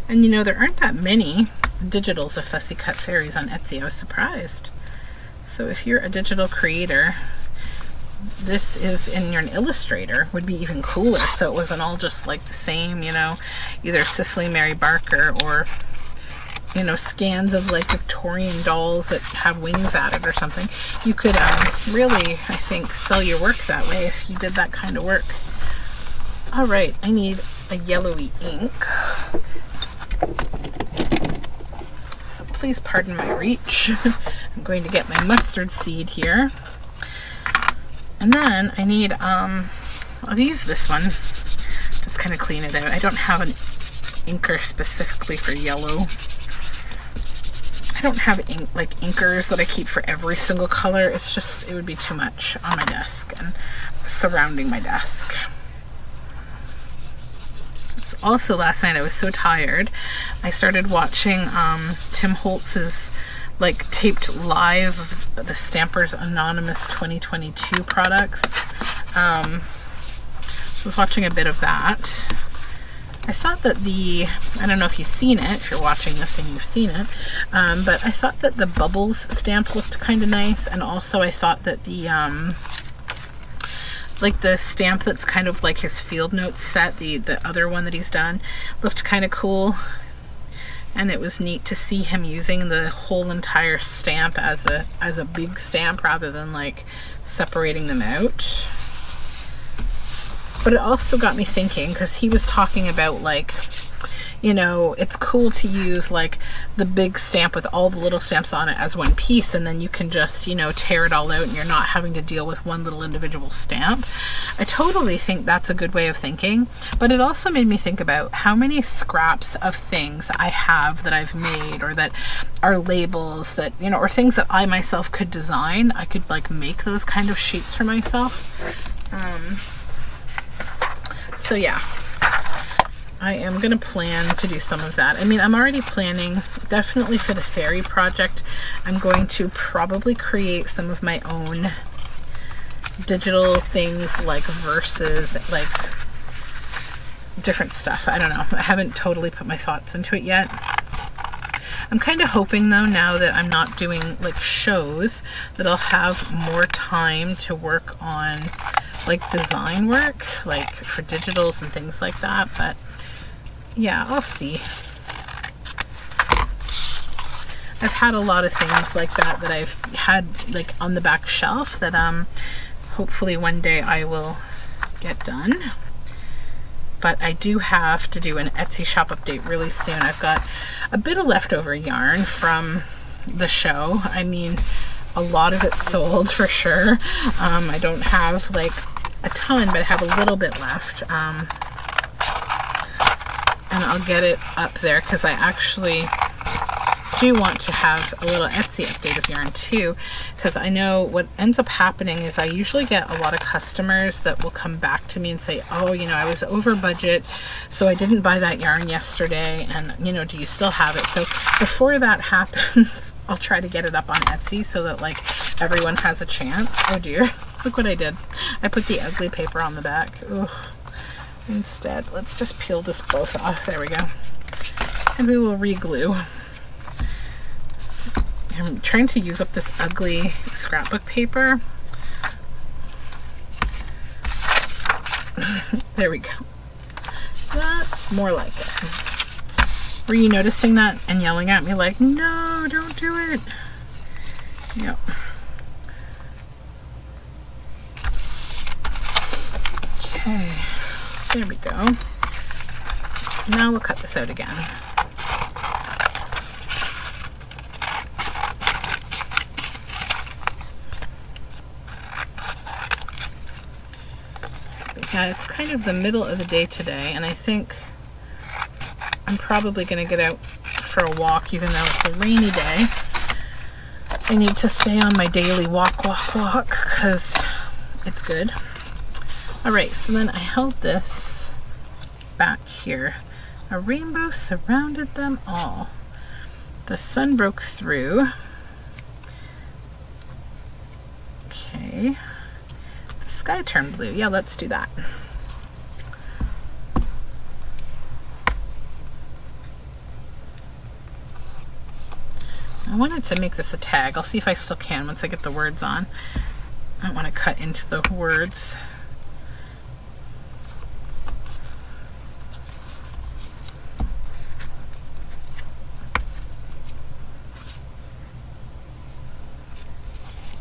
And you know, there aren't that many digitals of fussy cut fairies on Etsy. I was surprised. So if you're a digital creator, this is, and you're an illustrator, would be even cooler. So it wasn't all just like the same, you know, either Cicely Mary Barker or, you know, scans of like Victorian dolls that have wings at it or something. You could really, I think, sell your work that way if you did that kind of work. All right, I need a yellowy ink. So please pardon my reach. I'm going to get my mustard seed here. And then I need, I'll use this one, just kind of clean it out. I don't have an inker specifically for yellow. I don't have ink, like inkers that I keep for every single color. It's just, it would be too much on my desk and surrounding my desk. Also, last night I was so tired. I started watching Tim Holtz's like taped live of the Stampers Anonymous 2022 products. I was watching a bit of that. I thought that I don't know if you've seen it, if you're watching this and you've seen it, but I thought that the Bubbles stamp looked kind of nice, and also I thought that the stamp that's kind of like his field notes set, the other one that he's done, looked kind of cool. And it was neat to see him using the whole entire stamp as a big stamp rather than like separating them out. But it also got me thinking, because he was talking about, like, you know, it's cool to use like the big stamp with all the little stamps on it as one piece, and then you can just, you know, tear it all out and you're not having to deal with one little individual stamp. I totally think that's a good way of thinking, but it also made me think about how many scraps of things I have that I've made, or that are labels that, you know, or things that I myself could design. I could like make those kind of sheets for myself. So yeah. I am going to plan to do some of that. I mean, I'm already planning, definitely for the fairy project, I'm going to probably create some of my own digital things, like verses, like different stuff. I don't know. I haven't totally put my thoughts into it yet. I'm kind of hoping, though, now that I'm not doing like shows, that I'll have more time to work on like design work, like for digitals and things like that. But yeah, I'll see. I've had a lot of things like that that I've had like on the back shelf that hopefully one day I will get done. But I do have to do an Etsy shop update really soon. I've got a bit of leftover yarn from the show. I mean, a lot of it sold for sure. I don't have like a ton, but I have a little bit left. And I'll get it up there, because I actually do want to have a little Etsy update of yarn too, because I know what ends up happening is I usually get a lot of customers that will come back to me and say, oh, you know, I was over budget, so I didn't buy that yarn yesterday, and, you know, do you still have it? So before that happens, I'll try to get it up on Etsy so that like everyone has a chance. Oh dear, look what I did. I put the ugly paper on the back. Ugh. Instead, let's just peel this both off. There we go. And we will re-glue. I'm trying to use up this ugly scrapbook paper. There we go. That's more like it. Were you noticing that and yelling at me like, no, don't do it? Yep. Okay. There we go. Now we'll cut this out again. Like Yeah, it's kind of the middle of the day today, and I think I'm probably going to get out for a walk, even though it's a rainy day. I need to stay on my daily walk, because it's good. Alright, so then I held this back here. A rainbow surrounded them all. The sun broke through. Okay. The sky turned blue. Yeah, let's do that. I wanted to make this a tag. I'll see if I still can once I get the words on. I don't want to cut into the words.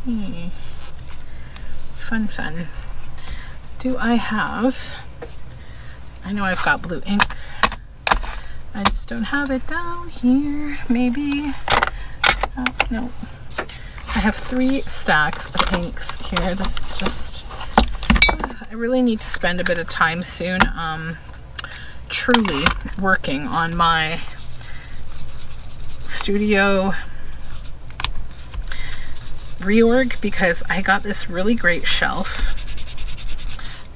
Hmm. Fun. Do I have... I know I've got blue ink. I just don't have it down here. Maybe... Oh, no. I have 3 stacks of inks here. This is just... I really need to spend a bit of time soon truly working on my studio reorg, because I got this really great shelf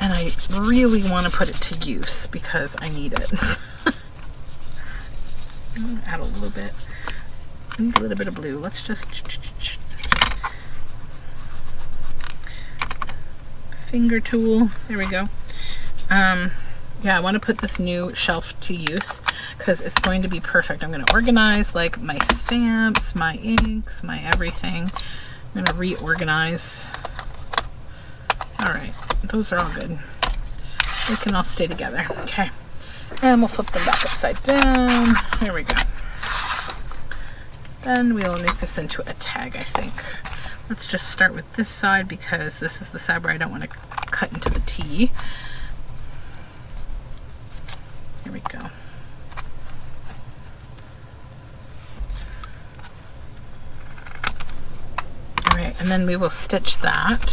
and I really want to put it to use because I need it. I'm going to add a little bit. I need a little bit of blue. Let's just finger tool. There we go. Yeah, I want to put this new shelf to use because it's going to be perfect. I'm going to organize like my stamps, my inks, my everything. I'm going to reorganize. Alright, those are all good. They can all stay together. Okay. And we'll flip them back upside down. There we go. Then we'll make this into a tag, I think. Let's just start with this side because this is the side where I don't want to cut into the T. Here we go. Alright, and then we will stitch that.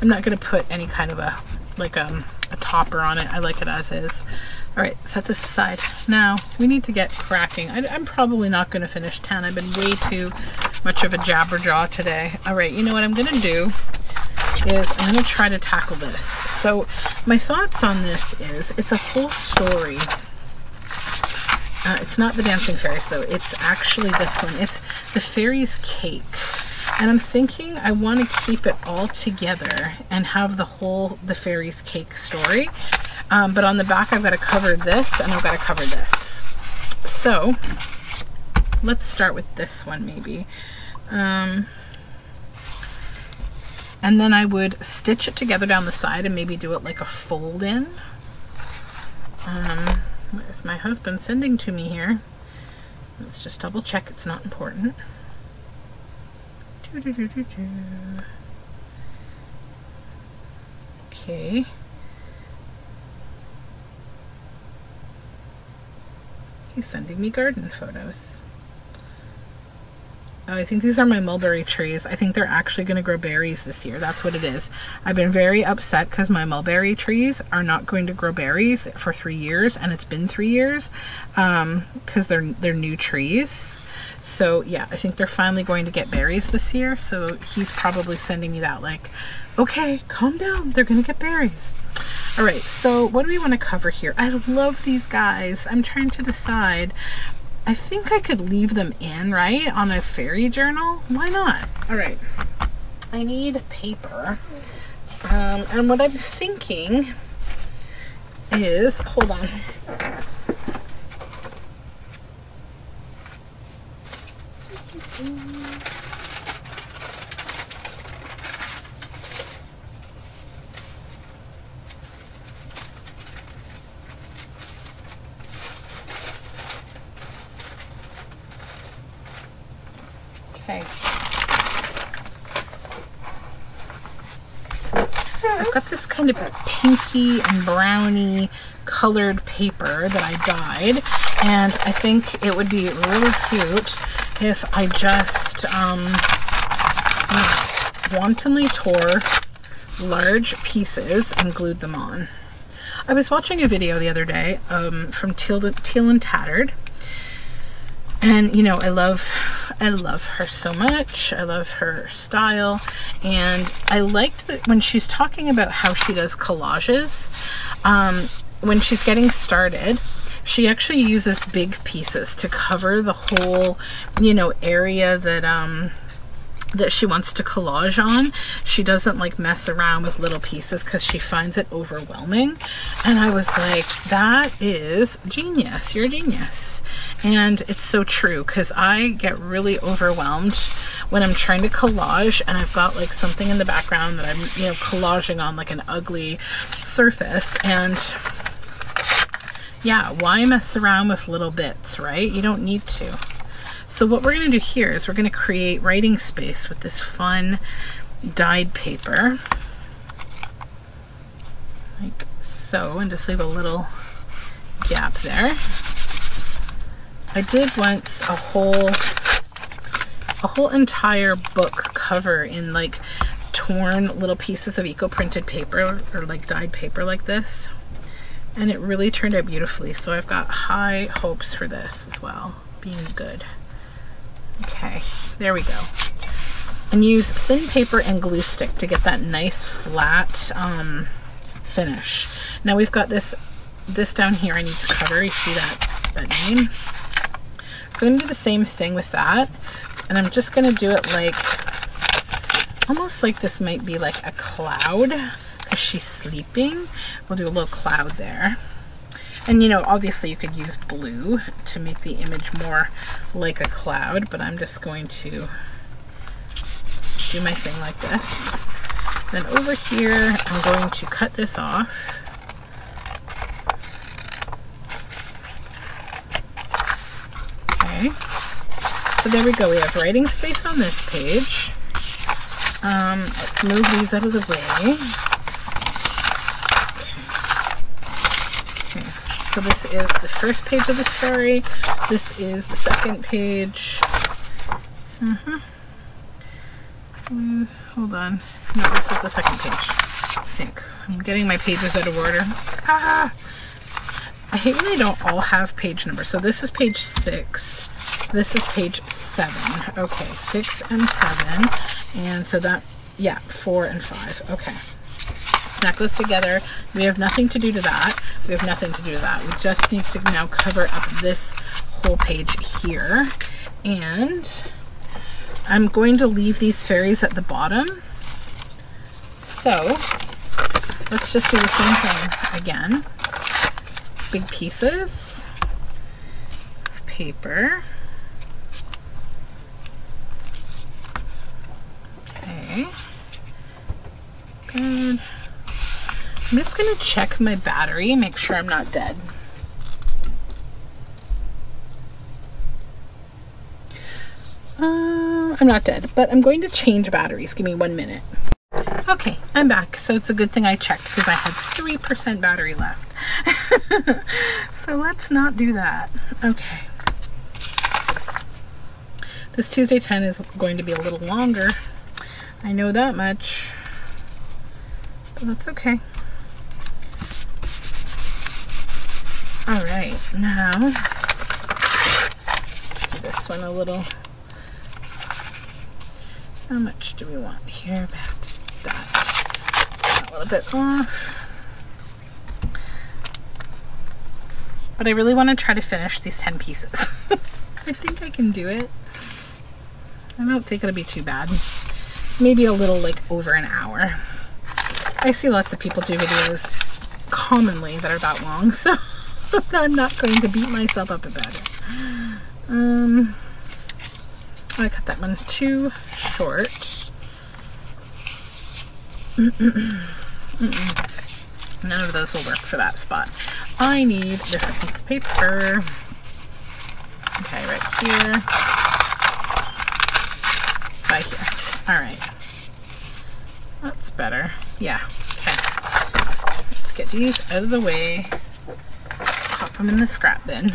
I'm not going to put any kind of a, like a topper on it. I like it as is. Alright, set this aside. Now, we need to get cracking. I'm probably not going to finish 10. I've been way too much of a jabberjaw today. Alright, you know what I'm going to do is I'm going to try to tackle this. So, my thoughts on this is it's a whole story. It's not the Dancing Fairies, though. It's actually this one. It's the Fairies Cake. And I'm thinking I want to keep it all together and have the Fairies Cake story. But on the back, I've got to cover this, and I've got to cover this. So, let's start with this one, maybe. And then I would stitch it together down the side and maybe do it like a fold-in. What is my husband sending to me here? Let's just double-check. It's not important. Okay. He's sending me garden photos. Oh, I think these are my mulberry trees. I think they're actually going to grow berries this year. That's what it is. I've been very upset because my mulberry trees are not going to grow berries for 3 years, and it's been 3 years because they're new trees. So yeah, I think they're finally going to get berries this year. So he's probably sending me that like, okay, calm down. They're going to get berries. All right, so what do we want to cover here? I love these guys. I'm trying to decide. I think I could leave them in, right? On a fairy journal? Why not? All right. I need paper. And what I'm thinking is, hold on. Okay. I've got this kind of pinky and browny colored paper that I dyed, and I think it would be really cute if I just wantonly tore large pieces and glued them on. I was watching a video the other day from Teal and Tattered, and you know, I love her so much. I love her style, and I liked that when she's talking about how she does collages, when she's getting started, she actually uses big pieces to cover the whole, you know, area that that she wants to collage on. She doesn't like mess around with little pieces because she finds it overwhelming. And I was like, that is genius. You're a genius. And it's so true, because I get really overwhelmed when I'm trying to collage and I've got like something in the background that I'm, you know, collaging on like an ugly surface. And yeah, why mess around with little bits, right? You don't need to. So what we're going to do here is we're going to create writing space with this fun dyed paper, like so, and just leave a little gap there. I did once a whole entire book cover in like torn little pieces of eco-printed paper or like dyed paper like this, and it really turned out beautifully. So I've got high hopes for this as well, being good. Okay, there we go. And use thin paper and glue stick to get that nice flat finish. Now we've got this down here I need to cover. You see that name? So I'm going to do the same thing with that. And I'm just going to do it like, almost like this might be like a cloud, because she's sleeping. We'll do a little cloud there. And you know, obviously you could use blue to make the image more like a cloud, but I'm just going to do my thing like this. Then over here, I'm going to cut this off. Okay, so there we go. We have writing space on this page. Let's move these out of the way. So this is the first page of the story. This is the second page. Hold on. No, this is the second page, I think. I'm getting my pages out of order. Ah! I hate when they don't all have page numbers. So this is page 6. This is page 7. Okay, 6 and 7. And so that, yeah, 4 and 5. Okay. That goes together. We have nothing to do to that. We have nothing to do to that. We just need to now cover up this whole page here. And I'm going to leave these fairies at the bottom. So let's just do the same thing again. Big pieces of paper. Okay. Good. I'm just going to check my battery, make sure I'm not dead. I'm not dead, but I'm going to change batteries. Give me 1 minute. Okay, I'm back. So it's a good thing I checked, because I had 3% battery left. So let's not do that. Okay. This Tuesday 10 is going to be a little longer. I know that much. But that's okay. All right, now let's do this one a little. How much do we want here? Back to that. A little bit off. But I really want to try to finish these 10 pieces. I think I can do it. I don't think it'll be too bad. Maybe a little like over an hour. I see lots of people do videos commonly that are that long, so I'm not going to beat myself up about it. I cut that one too short. None of those will work for that spot. I need a different piece of paper. Okay, right here. By here. Alright. That's better. Yeah. Okay. Let's get these out of the way. Pop them in the scrap bin.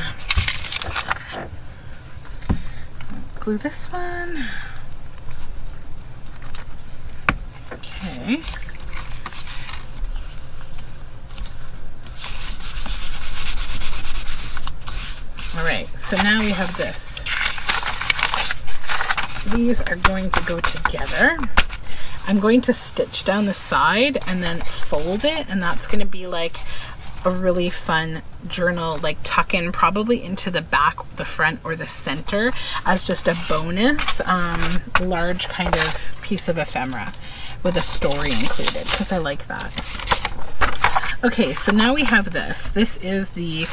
Glue this one. Okay. All right, so now we have this. These are going to go together. I'm going to stitch down the side and then fold it, and that's going to be like a really fun journal, like tuck in probably into the back, the front, or the center as just a bonus large kind of piece of ephemera with a story included, because I like that. Okay, so now we have this. This is the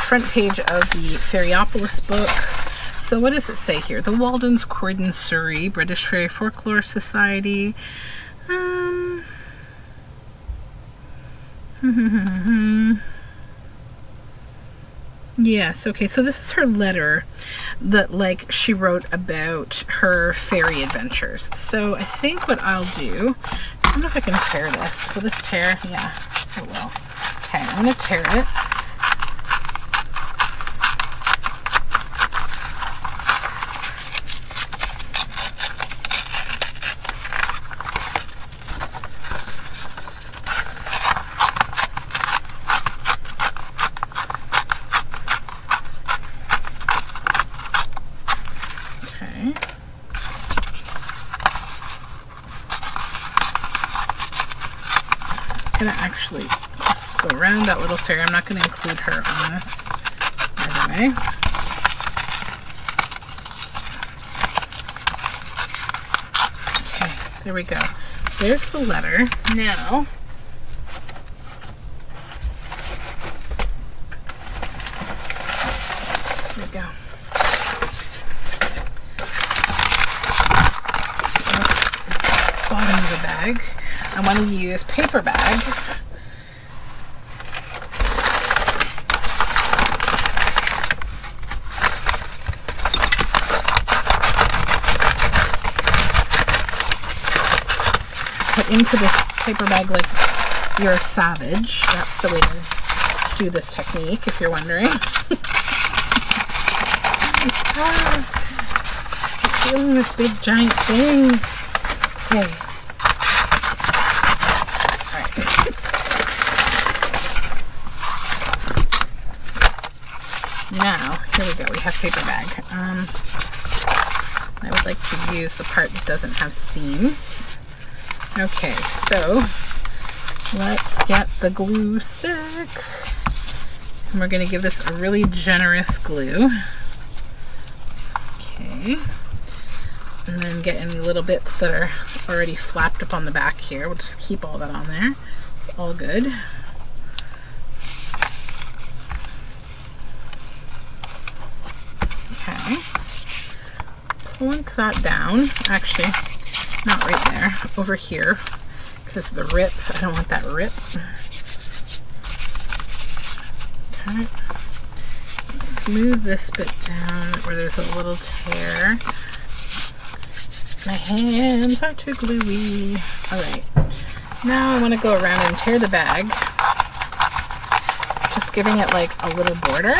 front page of the Fairyopolis book. So what does it say here? The Waldens, Croydon, Surrey, British Fairy Folklore Society. Yes, okay, so this is her letter that like she wrote about her fairy adventures. So I think what I'll do, I don't know if I can tear this. Will this tear? Yeah, it will. Okay, I'm gonna tear it. That little fairy. I'm not going to include her on this right away. Okay, there we go. There's the letter. Now, there we go. Bottom of the bag. I want to use paper bag. Into this paper bag like you're a savage. That's the way to do this technique, if you're wondering. I'm feeling this big giant things. Okay. All right. Now, here we go. We have paper bag. I would like to use the part that doesn't have seams. Okay, so let's get the glue stick, and we're going to give this a really generous glue. Okay, and then get any little bits that are already flapped up on the back here. We'll just keep all that on there. It's all good. Okay, plunk that down. Actually, not right there, over here, because the rip, I don't want that rip. Okay. Smooth this bit down where there's a little tear. My hands are too gluey. All right, now I want to go around and tear the bag, just giving it like a little border.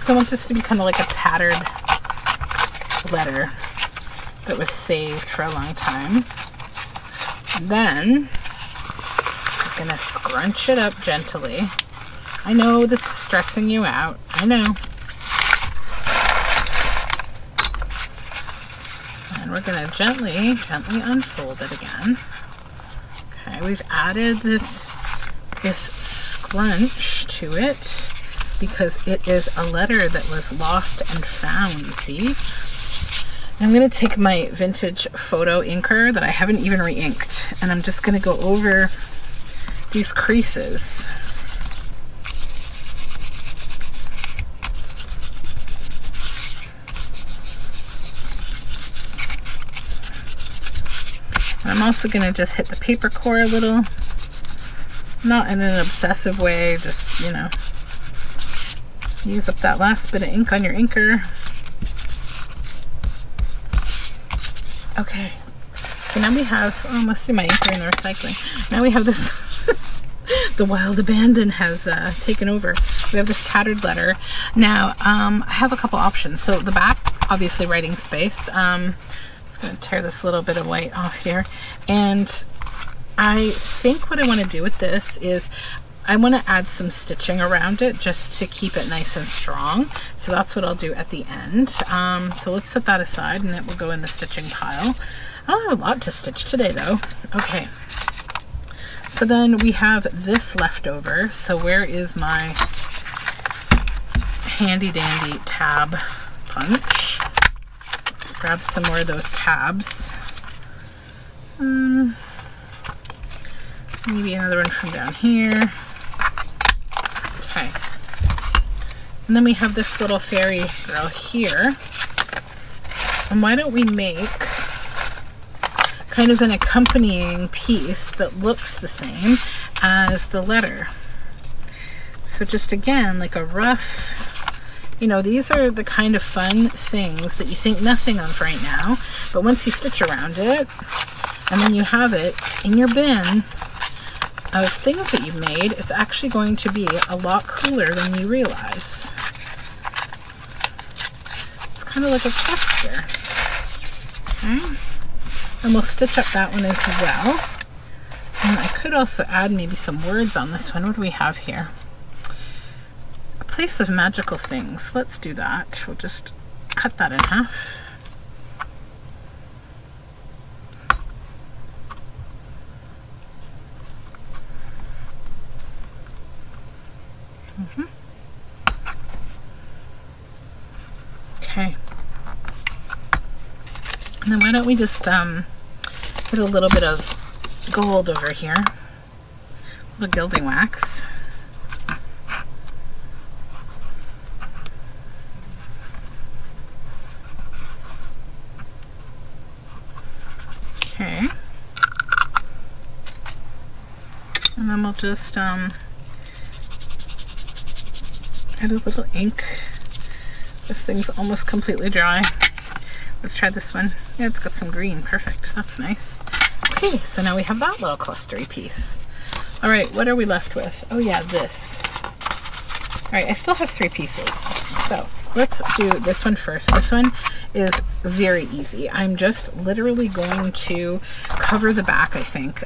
So I want this to be kind of like a tattered letter that was saved for a long time. And then I'm gonna scrunch it up gently. I know this is stressing you out. I know. And we're gonna gently, gently unfold it again. Okay, we've added this scrunch to it because it is a letter that was lost and found, see? I'm going to take my vintage photo inker that I haven't even re-inked, and I'm just going to go over these creases. I'm also going to just hit the paper core a little. Not in an obsessive way, just, you know, use up that last bit of ink on your inker. Okay, so now we have, oh, I must do my inker in the recycling. Now we have this the wild abandon has taken over. We have this tattered letter. Now, I have a couple options. So the back, obviously writing space. I'm just going to tear this little bit of white off here. And I think what I want to do with this is I want to add some stitching around it just to keep it nice and strong. So that's what I'll do at the end. So let's set that aside and it will go in the stitching pile. I don't have a lot to stitch today though. Okay. So then we have this left over. So where is my handy dandy tab punch? Grab some more of those tabs. Maybe another one from down here. Okay. And then we have this little fairy girl here. And why don't we make kind of an accompanying piece that looks the same as the letter. So just again, like a rough, you know, these are the kind of fun things that you think nothing of right now, but once you stitch around it, and then you have it in your bin of things that you've made, it's actually going to be a lot cooler than you realize. It's kind of like a cluster. Okay. And we'll stitch up that one as well. And I could also add maybe some words on this one. What do we have here? A place of magical things. Let's do that. We'll just cut that in half. Okay, and then why don't we just put a little bit of gold over here, a little gilding wax. Okay, and then we'll just add a little ink. This thing's almost completely dry. Let's try this one. Yeah, it's got some green. Perfect. That's nice. Okay, so now we have that little clustery piece. All right, what are we left with? Oh yeah, this. All right, I still have three pieces. So let's do this one first. This one is very easy. I'm just literally going to cover the back, I think.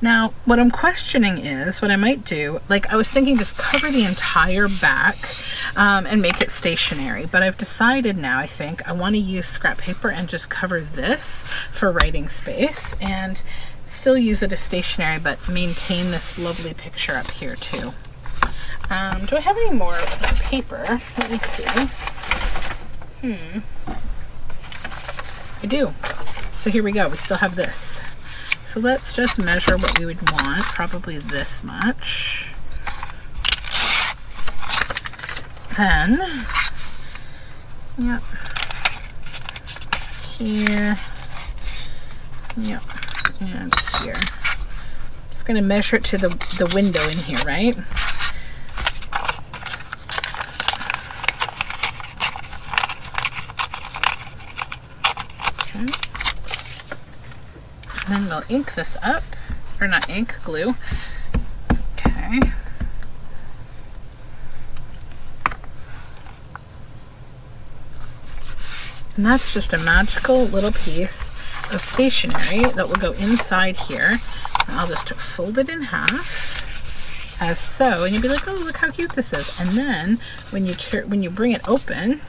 Now, what I'm questioning is what I might do, like I was thinking just cover the entire back and make it stationary, but I've decided now I think I want to use scrap paper and just cover this for writing space and still use it as stationary, but maintain this lovely picture up here too. Do I have any more paper? Let me see. I do. So here we go. We still have this. So let's just measure what we would want, probably this much. Then, yep, here, yep, and here. I'm just gonna measure it to the window in here, right? And then we'll ink this up, or not ink, glue. Okay. And that's just a magical little piece of stationery that will go inside here. And I'll just fold it in half, as so, and you'll be like, oh, look how cute this is. And then when you bring it open,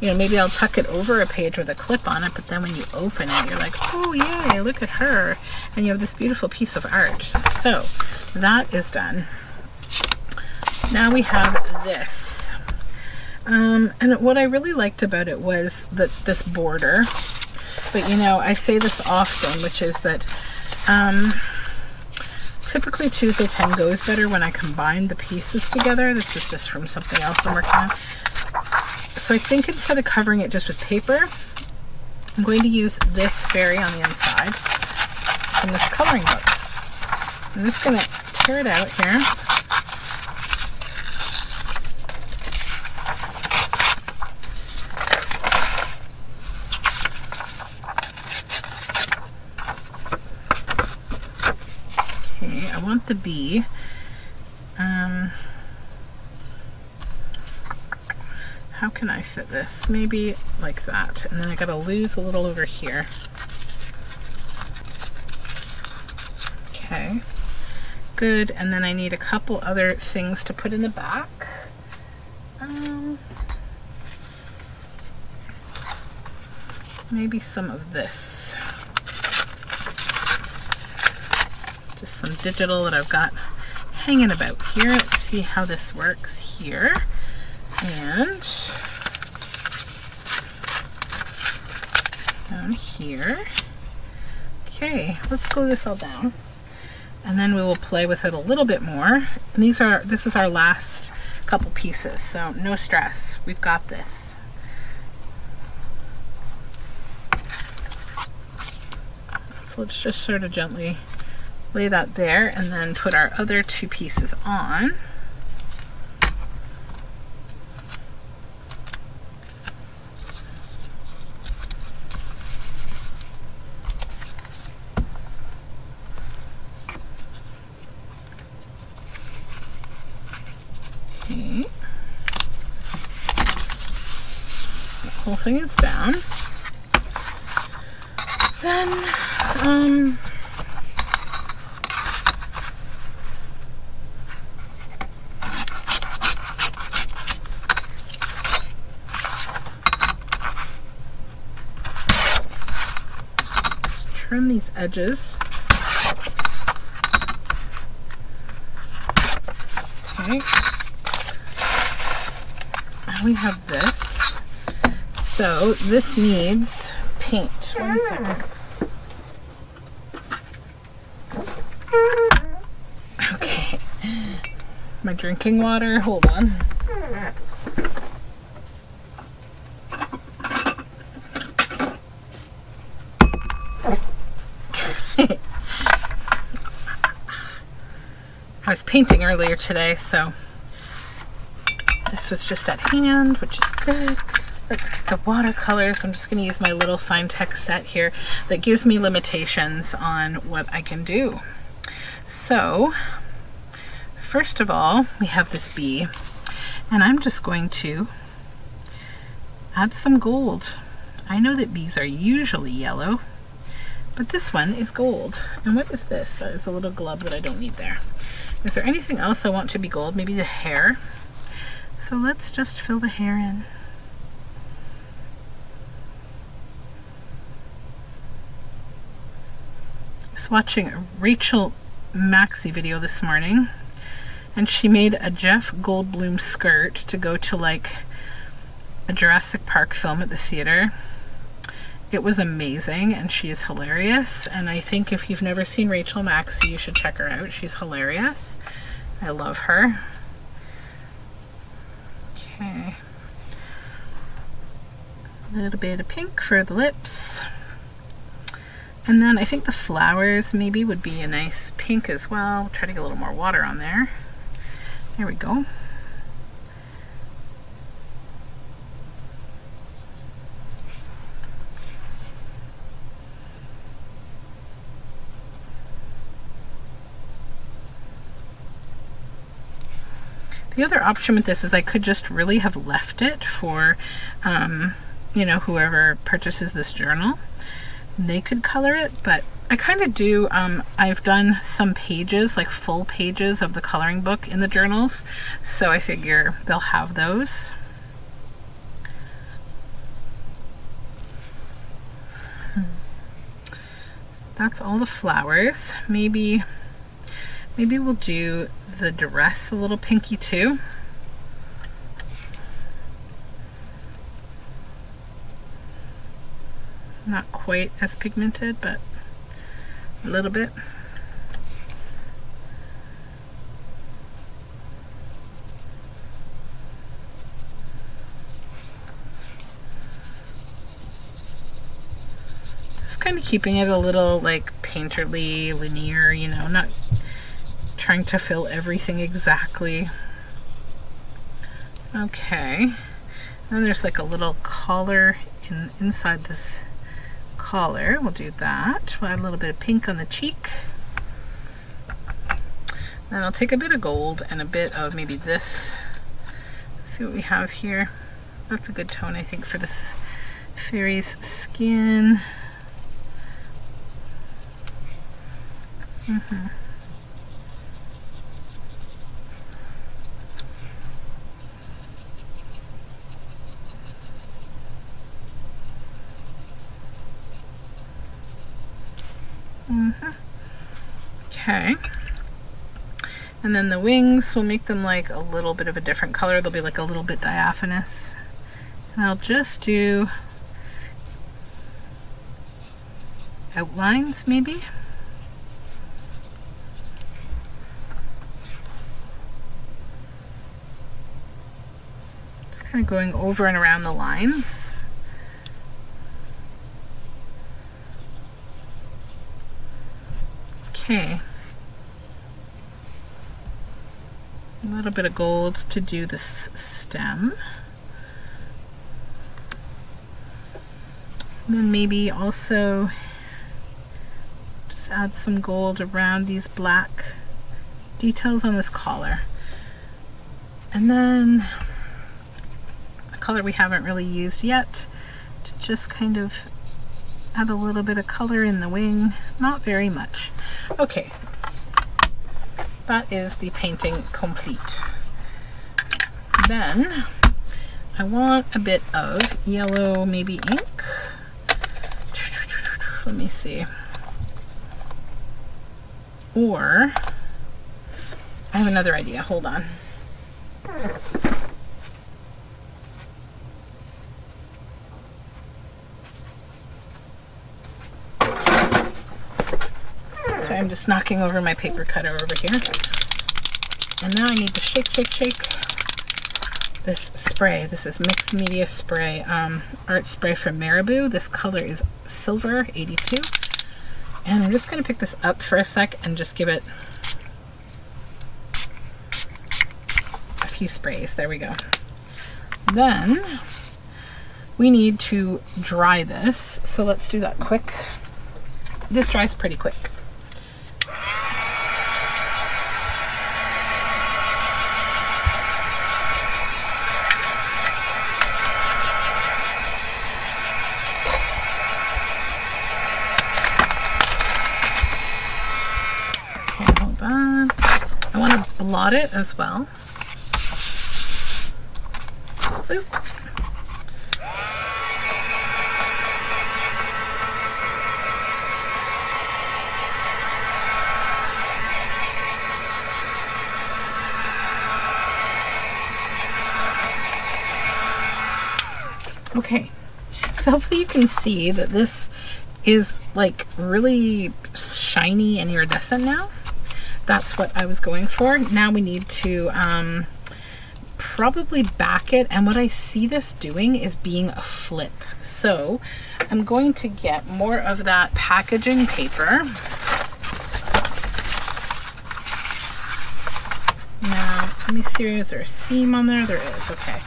you know, maybe I'll tuck it over a page with a clip on it, but then when you open it, you're like, oh, yay, look at her. And you have this beautiful piece of art. So that is done. Now we have this. And what I really liked about it was that this border, but you know, I say this often, which is that, typically Tuesday 10 goes better when I combine the pieces together. This is just from something else I'm working on. So I think instead of covering it just with paper, I'm going to use this fairy on the inside from this coloring book. I'm just going to tear it out here. Okay, I want the bee. How can I fit this? Maybe like that. And then I gotta lose a little over here. Okay, good. And then I need a couple other things to put in the back. Maybe some of this. Just some digital that I've got hanging about here. Let's see how this works here. And down here. Okay, let's glue this all down. And then we will play with it a little bit more. And these are, this is our last couple pieces, so no stress. We've got this. So let's just sort of gently lay that there and then put our other two pieces on. Okay. The whole thing is down. Then, trim these edges. Okay. And we have this. So this needs paint. One second. Okay. My drinking water. Hold on. I was painting earlier today, so this was just at hand, which is good. Let's get the watercolors. I'm just going to use my little fine text set here that gives me limitations on what I can do. So first of all, we have this bee, and I'm just going to add some gold. I know that bees are usually yellow, but this one is gold. And what is this? That is a little glove that I don't need there. Is there anything else I want to be gold? Maybe the hair. So let's just fill the hair in. I was watching a Rachel Maxi video this morning, and she made a Jeff Goldblum skirt to go to like a Jurassic Park film at the theater. It was amazing, and she is hilarious, and I think if you've never seen Rachel Maxi, you should check her out. She's hilarious. I love her. Okay. A little bit of pink for the lips. And then I think the flowers maybe would be a nice pink as well. Try to get a little more water on there. There we go. The other option with this is I could just really have left it for, you know, whoever purchases this journal. They could color it, but I kind of do, I've done some pages, like full pages of the coloring book in the journals, so I figure they'll have those. That's all the flowers. Maybe we'll do the dress a little pinky too. Not quite as pigmented, but a little bit. Just kind of keeping it a little like painterly, linear, you know, not trying to fill everything exactly. Okay, and then there's like a little collar inside this collar. We'll do that. We'll add a little bit of pink on the cheek. And I'll take a bit of gold and a bit of maybe this. Let's see what we have here. That's a good tone, I think, for this fairy's skin. Mm-hmm. Mm-hmm. Okay. And then the wings will make them like a little bit of a different color. They'll be like a little bit diaphanous. And I'll just do outlines maybe. Just kind of going over and around the lines. Okay. A little bit of gold to do this stem. And then maybe also just add some gold around these black details on this collar. And then a color we haven't really used yet to just kind of add a little bit of color in the wing. Not very much. Okay, that is the painting complete. Then I want a bit of yellow, maybe ink. Let me see. Or I have another idea. Hold on. I'm just knocking over my paper cutter over here. And now I need to shake this spray. This is mixed media spray, art spray from Maribou. This color is silver 82. And I'm just going to pick this up for a sec and just give it a few sprays. There we go. Then we need to dry this. So let's do that quick. This dries pretty quick. Blot it as well. Oop. Okay, so hopefully you can see that this is like really shiny and iridescent now. That's what I was going for. Now we need to probably back it. And what I see this doing is being a flip. So I'm going to get more of that packaging paper. Now, let me see, is there a seam on there? There is, okay.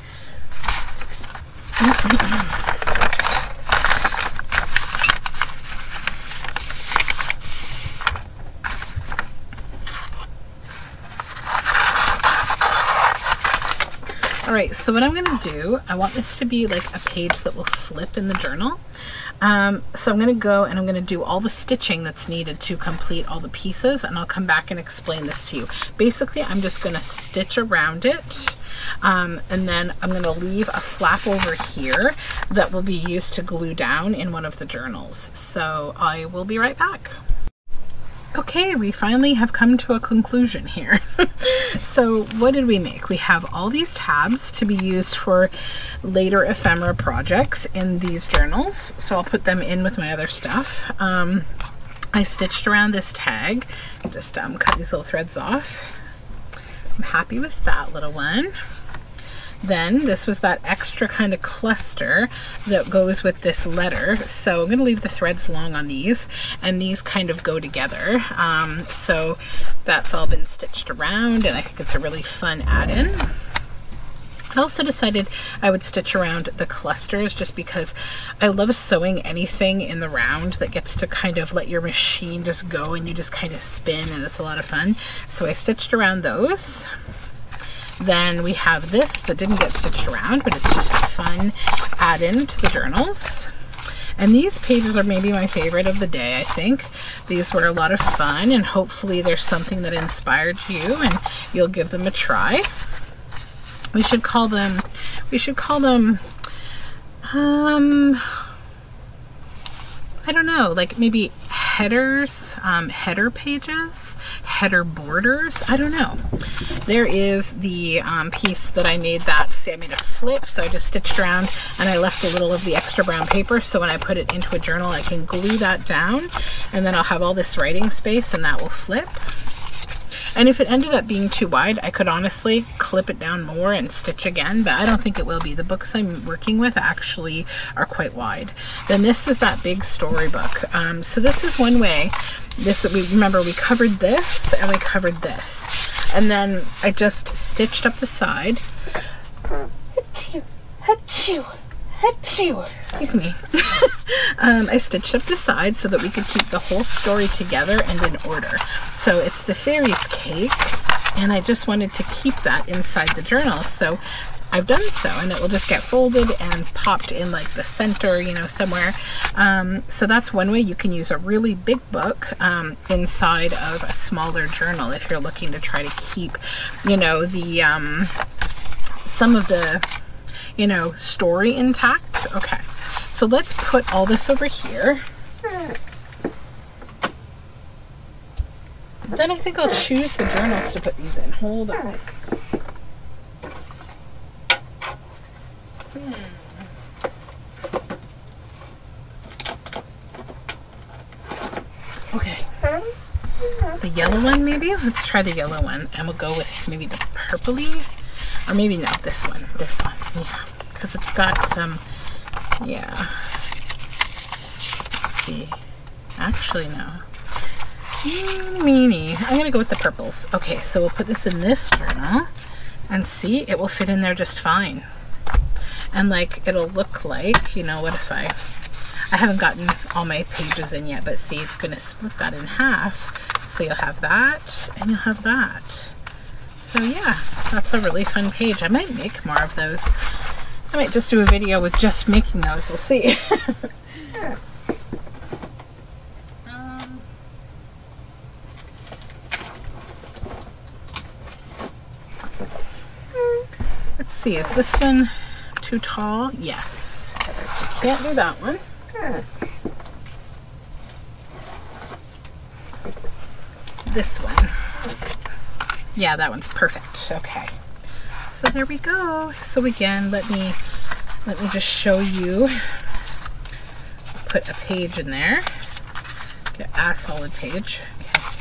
Alright, so what I'm going to do, I want this to be like a page that will flip in the journal. So I'm going to go and I'm going to do all the stitching that's needed to complete all the pieces, and I'll come back and explain this to you. Basically, I'm just going to stitch around it, and then I'm going to leave a flap over here that will be used to glue down in one of the journals. So I will be right back. Okay, we finally have come to a conclusion here. So what did we make? We have all these tabs to be used for later ephemera projects in these journals. So I'll put them in with my other stuff. I stitched around this tag, just cut these little threads off. I'm happy with that little one. Then this was that extra kind of cluster that goes with this letter, so I'm going to leave the threads long on these, and these kind of go together, so that's all been stitched around, and I think it's a really fun add-in. I also decided I would stitch around the clusters just because I love sewing anything in the round that gets to kind of let your machine just go and you just kind of spin, and it's a lot of fun. So I stitched around those. Then we have this that didn't get stitched around, but it's just a fun add-in to the journals. And these pages are maybe my favorite of the day, I think. These were a lot of fun, and hopefully there's something that inspired you and you'll give them a try. We should call them, I don't know, like maybe headers, header pages, header borders, I don't know. There is the piece that I made that, see, I made a flip, so I just stitched around and I left a little of the extra brown paper, so when I put it into a journal I can glue that down, and then I'll have all this writing space and that will flip. And if it ended up being too wide, I could honestly clip it down more and stitch again, but I don't think it will be. The books I'm working with actually are quite wide. Then this is that big storybook. So this is one way. Remember we covered this and we covered this. And then I just stitched up the side. Achoo, achoo, achoo. Excuse me. I stitched up the sides so that we could keep the whole story together and in order. So it's the fairies cake, and I just wanted to keep that inside the journal, so I've done so, and it will just get folded and popped in like the center, you know, somewhere. So that's one way you can use a really big book inside of a smaller journal if you're looking to try to keep, you know, the some of the, you know, story intact. Okay, so let's put all this over here. Then I think I'll choose the journals to put these in. Hold on. Okay. The yellow one maybe? Let's try the yellow one, and we'll go with maybe the purpley. Or maybe not this one. This one. Yeah. Because it's got some, yeah. Let's see. Actually, no. Meanie. I'm going to go with the purples. Okay, so we'll put this in this journal and see, it will fit in there just fine. And like, it'll look like, you know, what if I haven't gotten all my pages in yet, but see, it's going to split that in half. So you'll have that and you'll have that. So yeah, that's a really fun page. I might make more of those. I might just do a video with just making those. We'll see. Let's see, is this one too tall? Yes. I can't do that one. This one. Yeah, that one's perfect. Okay. So there we go. So again, let me just show you. Put a page in there. Get a solid page. Okay.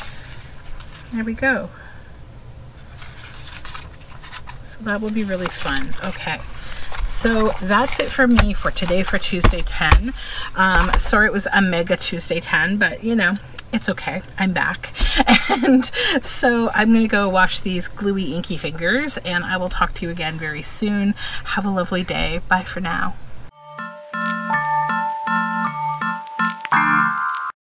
There we go. That will be really fun. Okay, so that's it for me for today for Tuesday 10. Sorry it was a mega Tuesday 10, but you know, it's okay, I'm back. And so I'm gonna go wash these gluey inky fingers, and I will talk to you again very soon. Have a lovely day. Bye for now.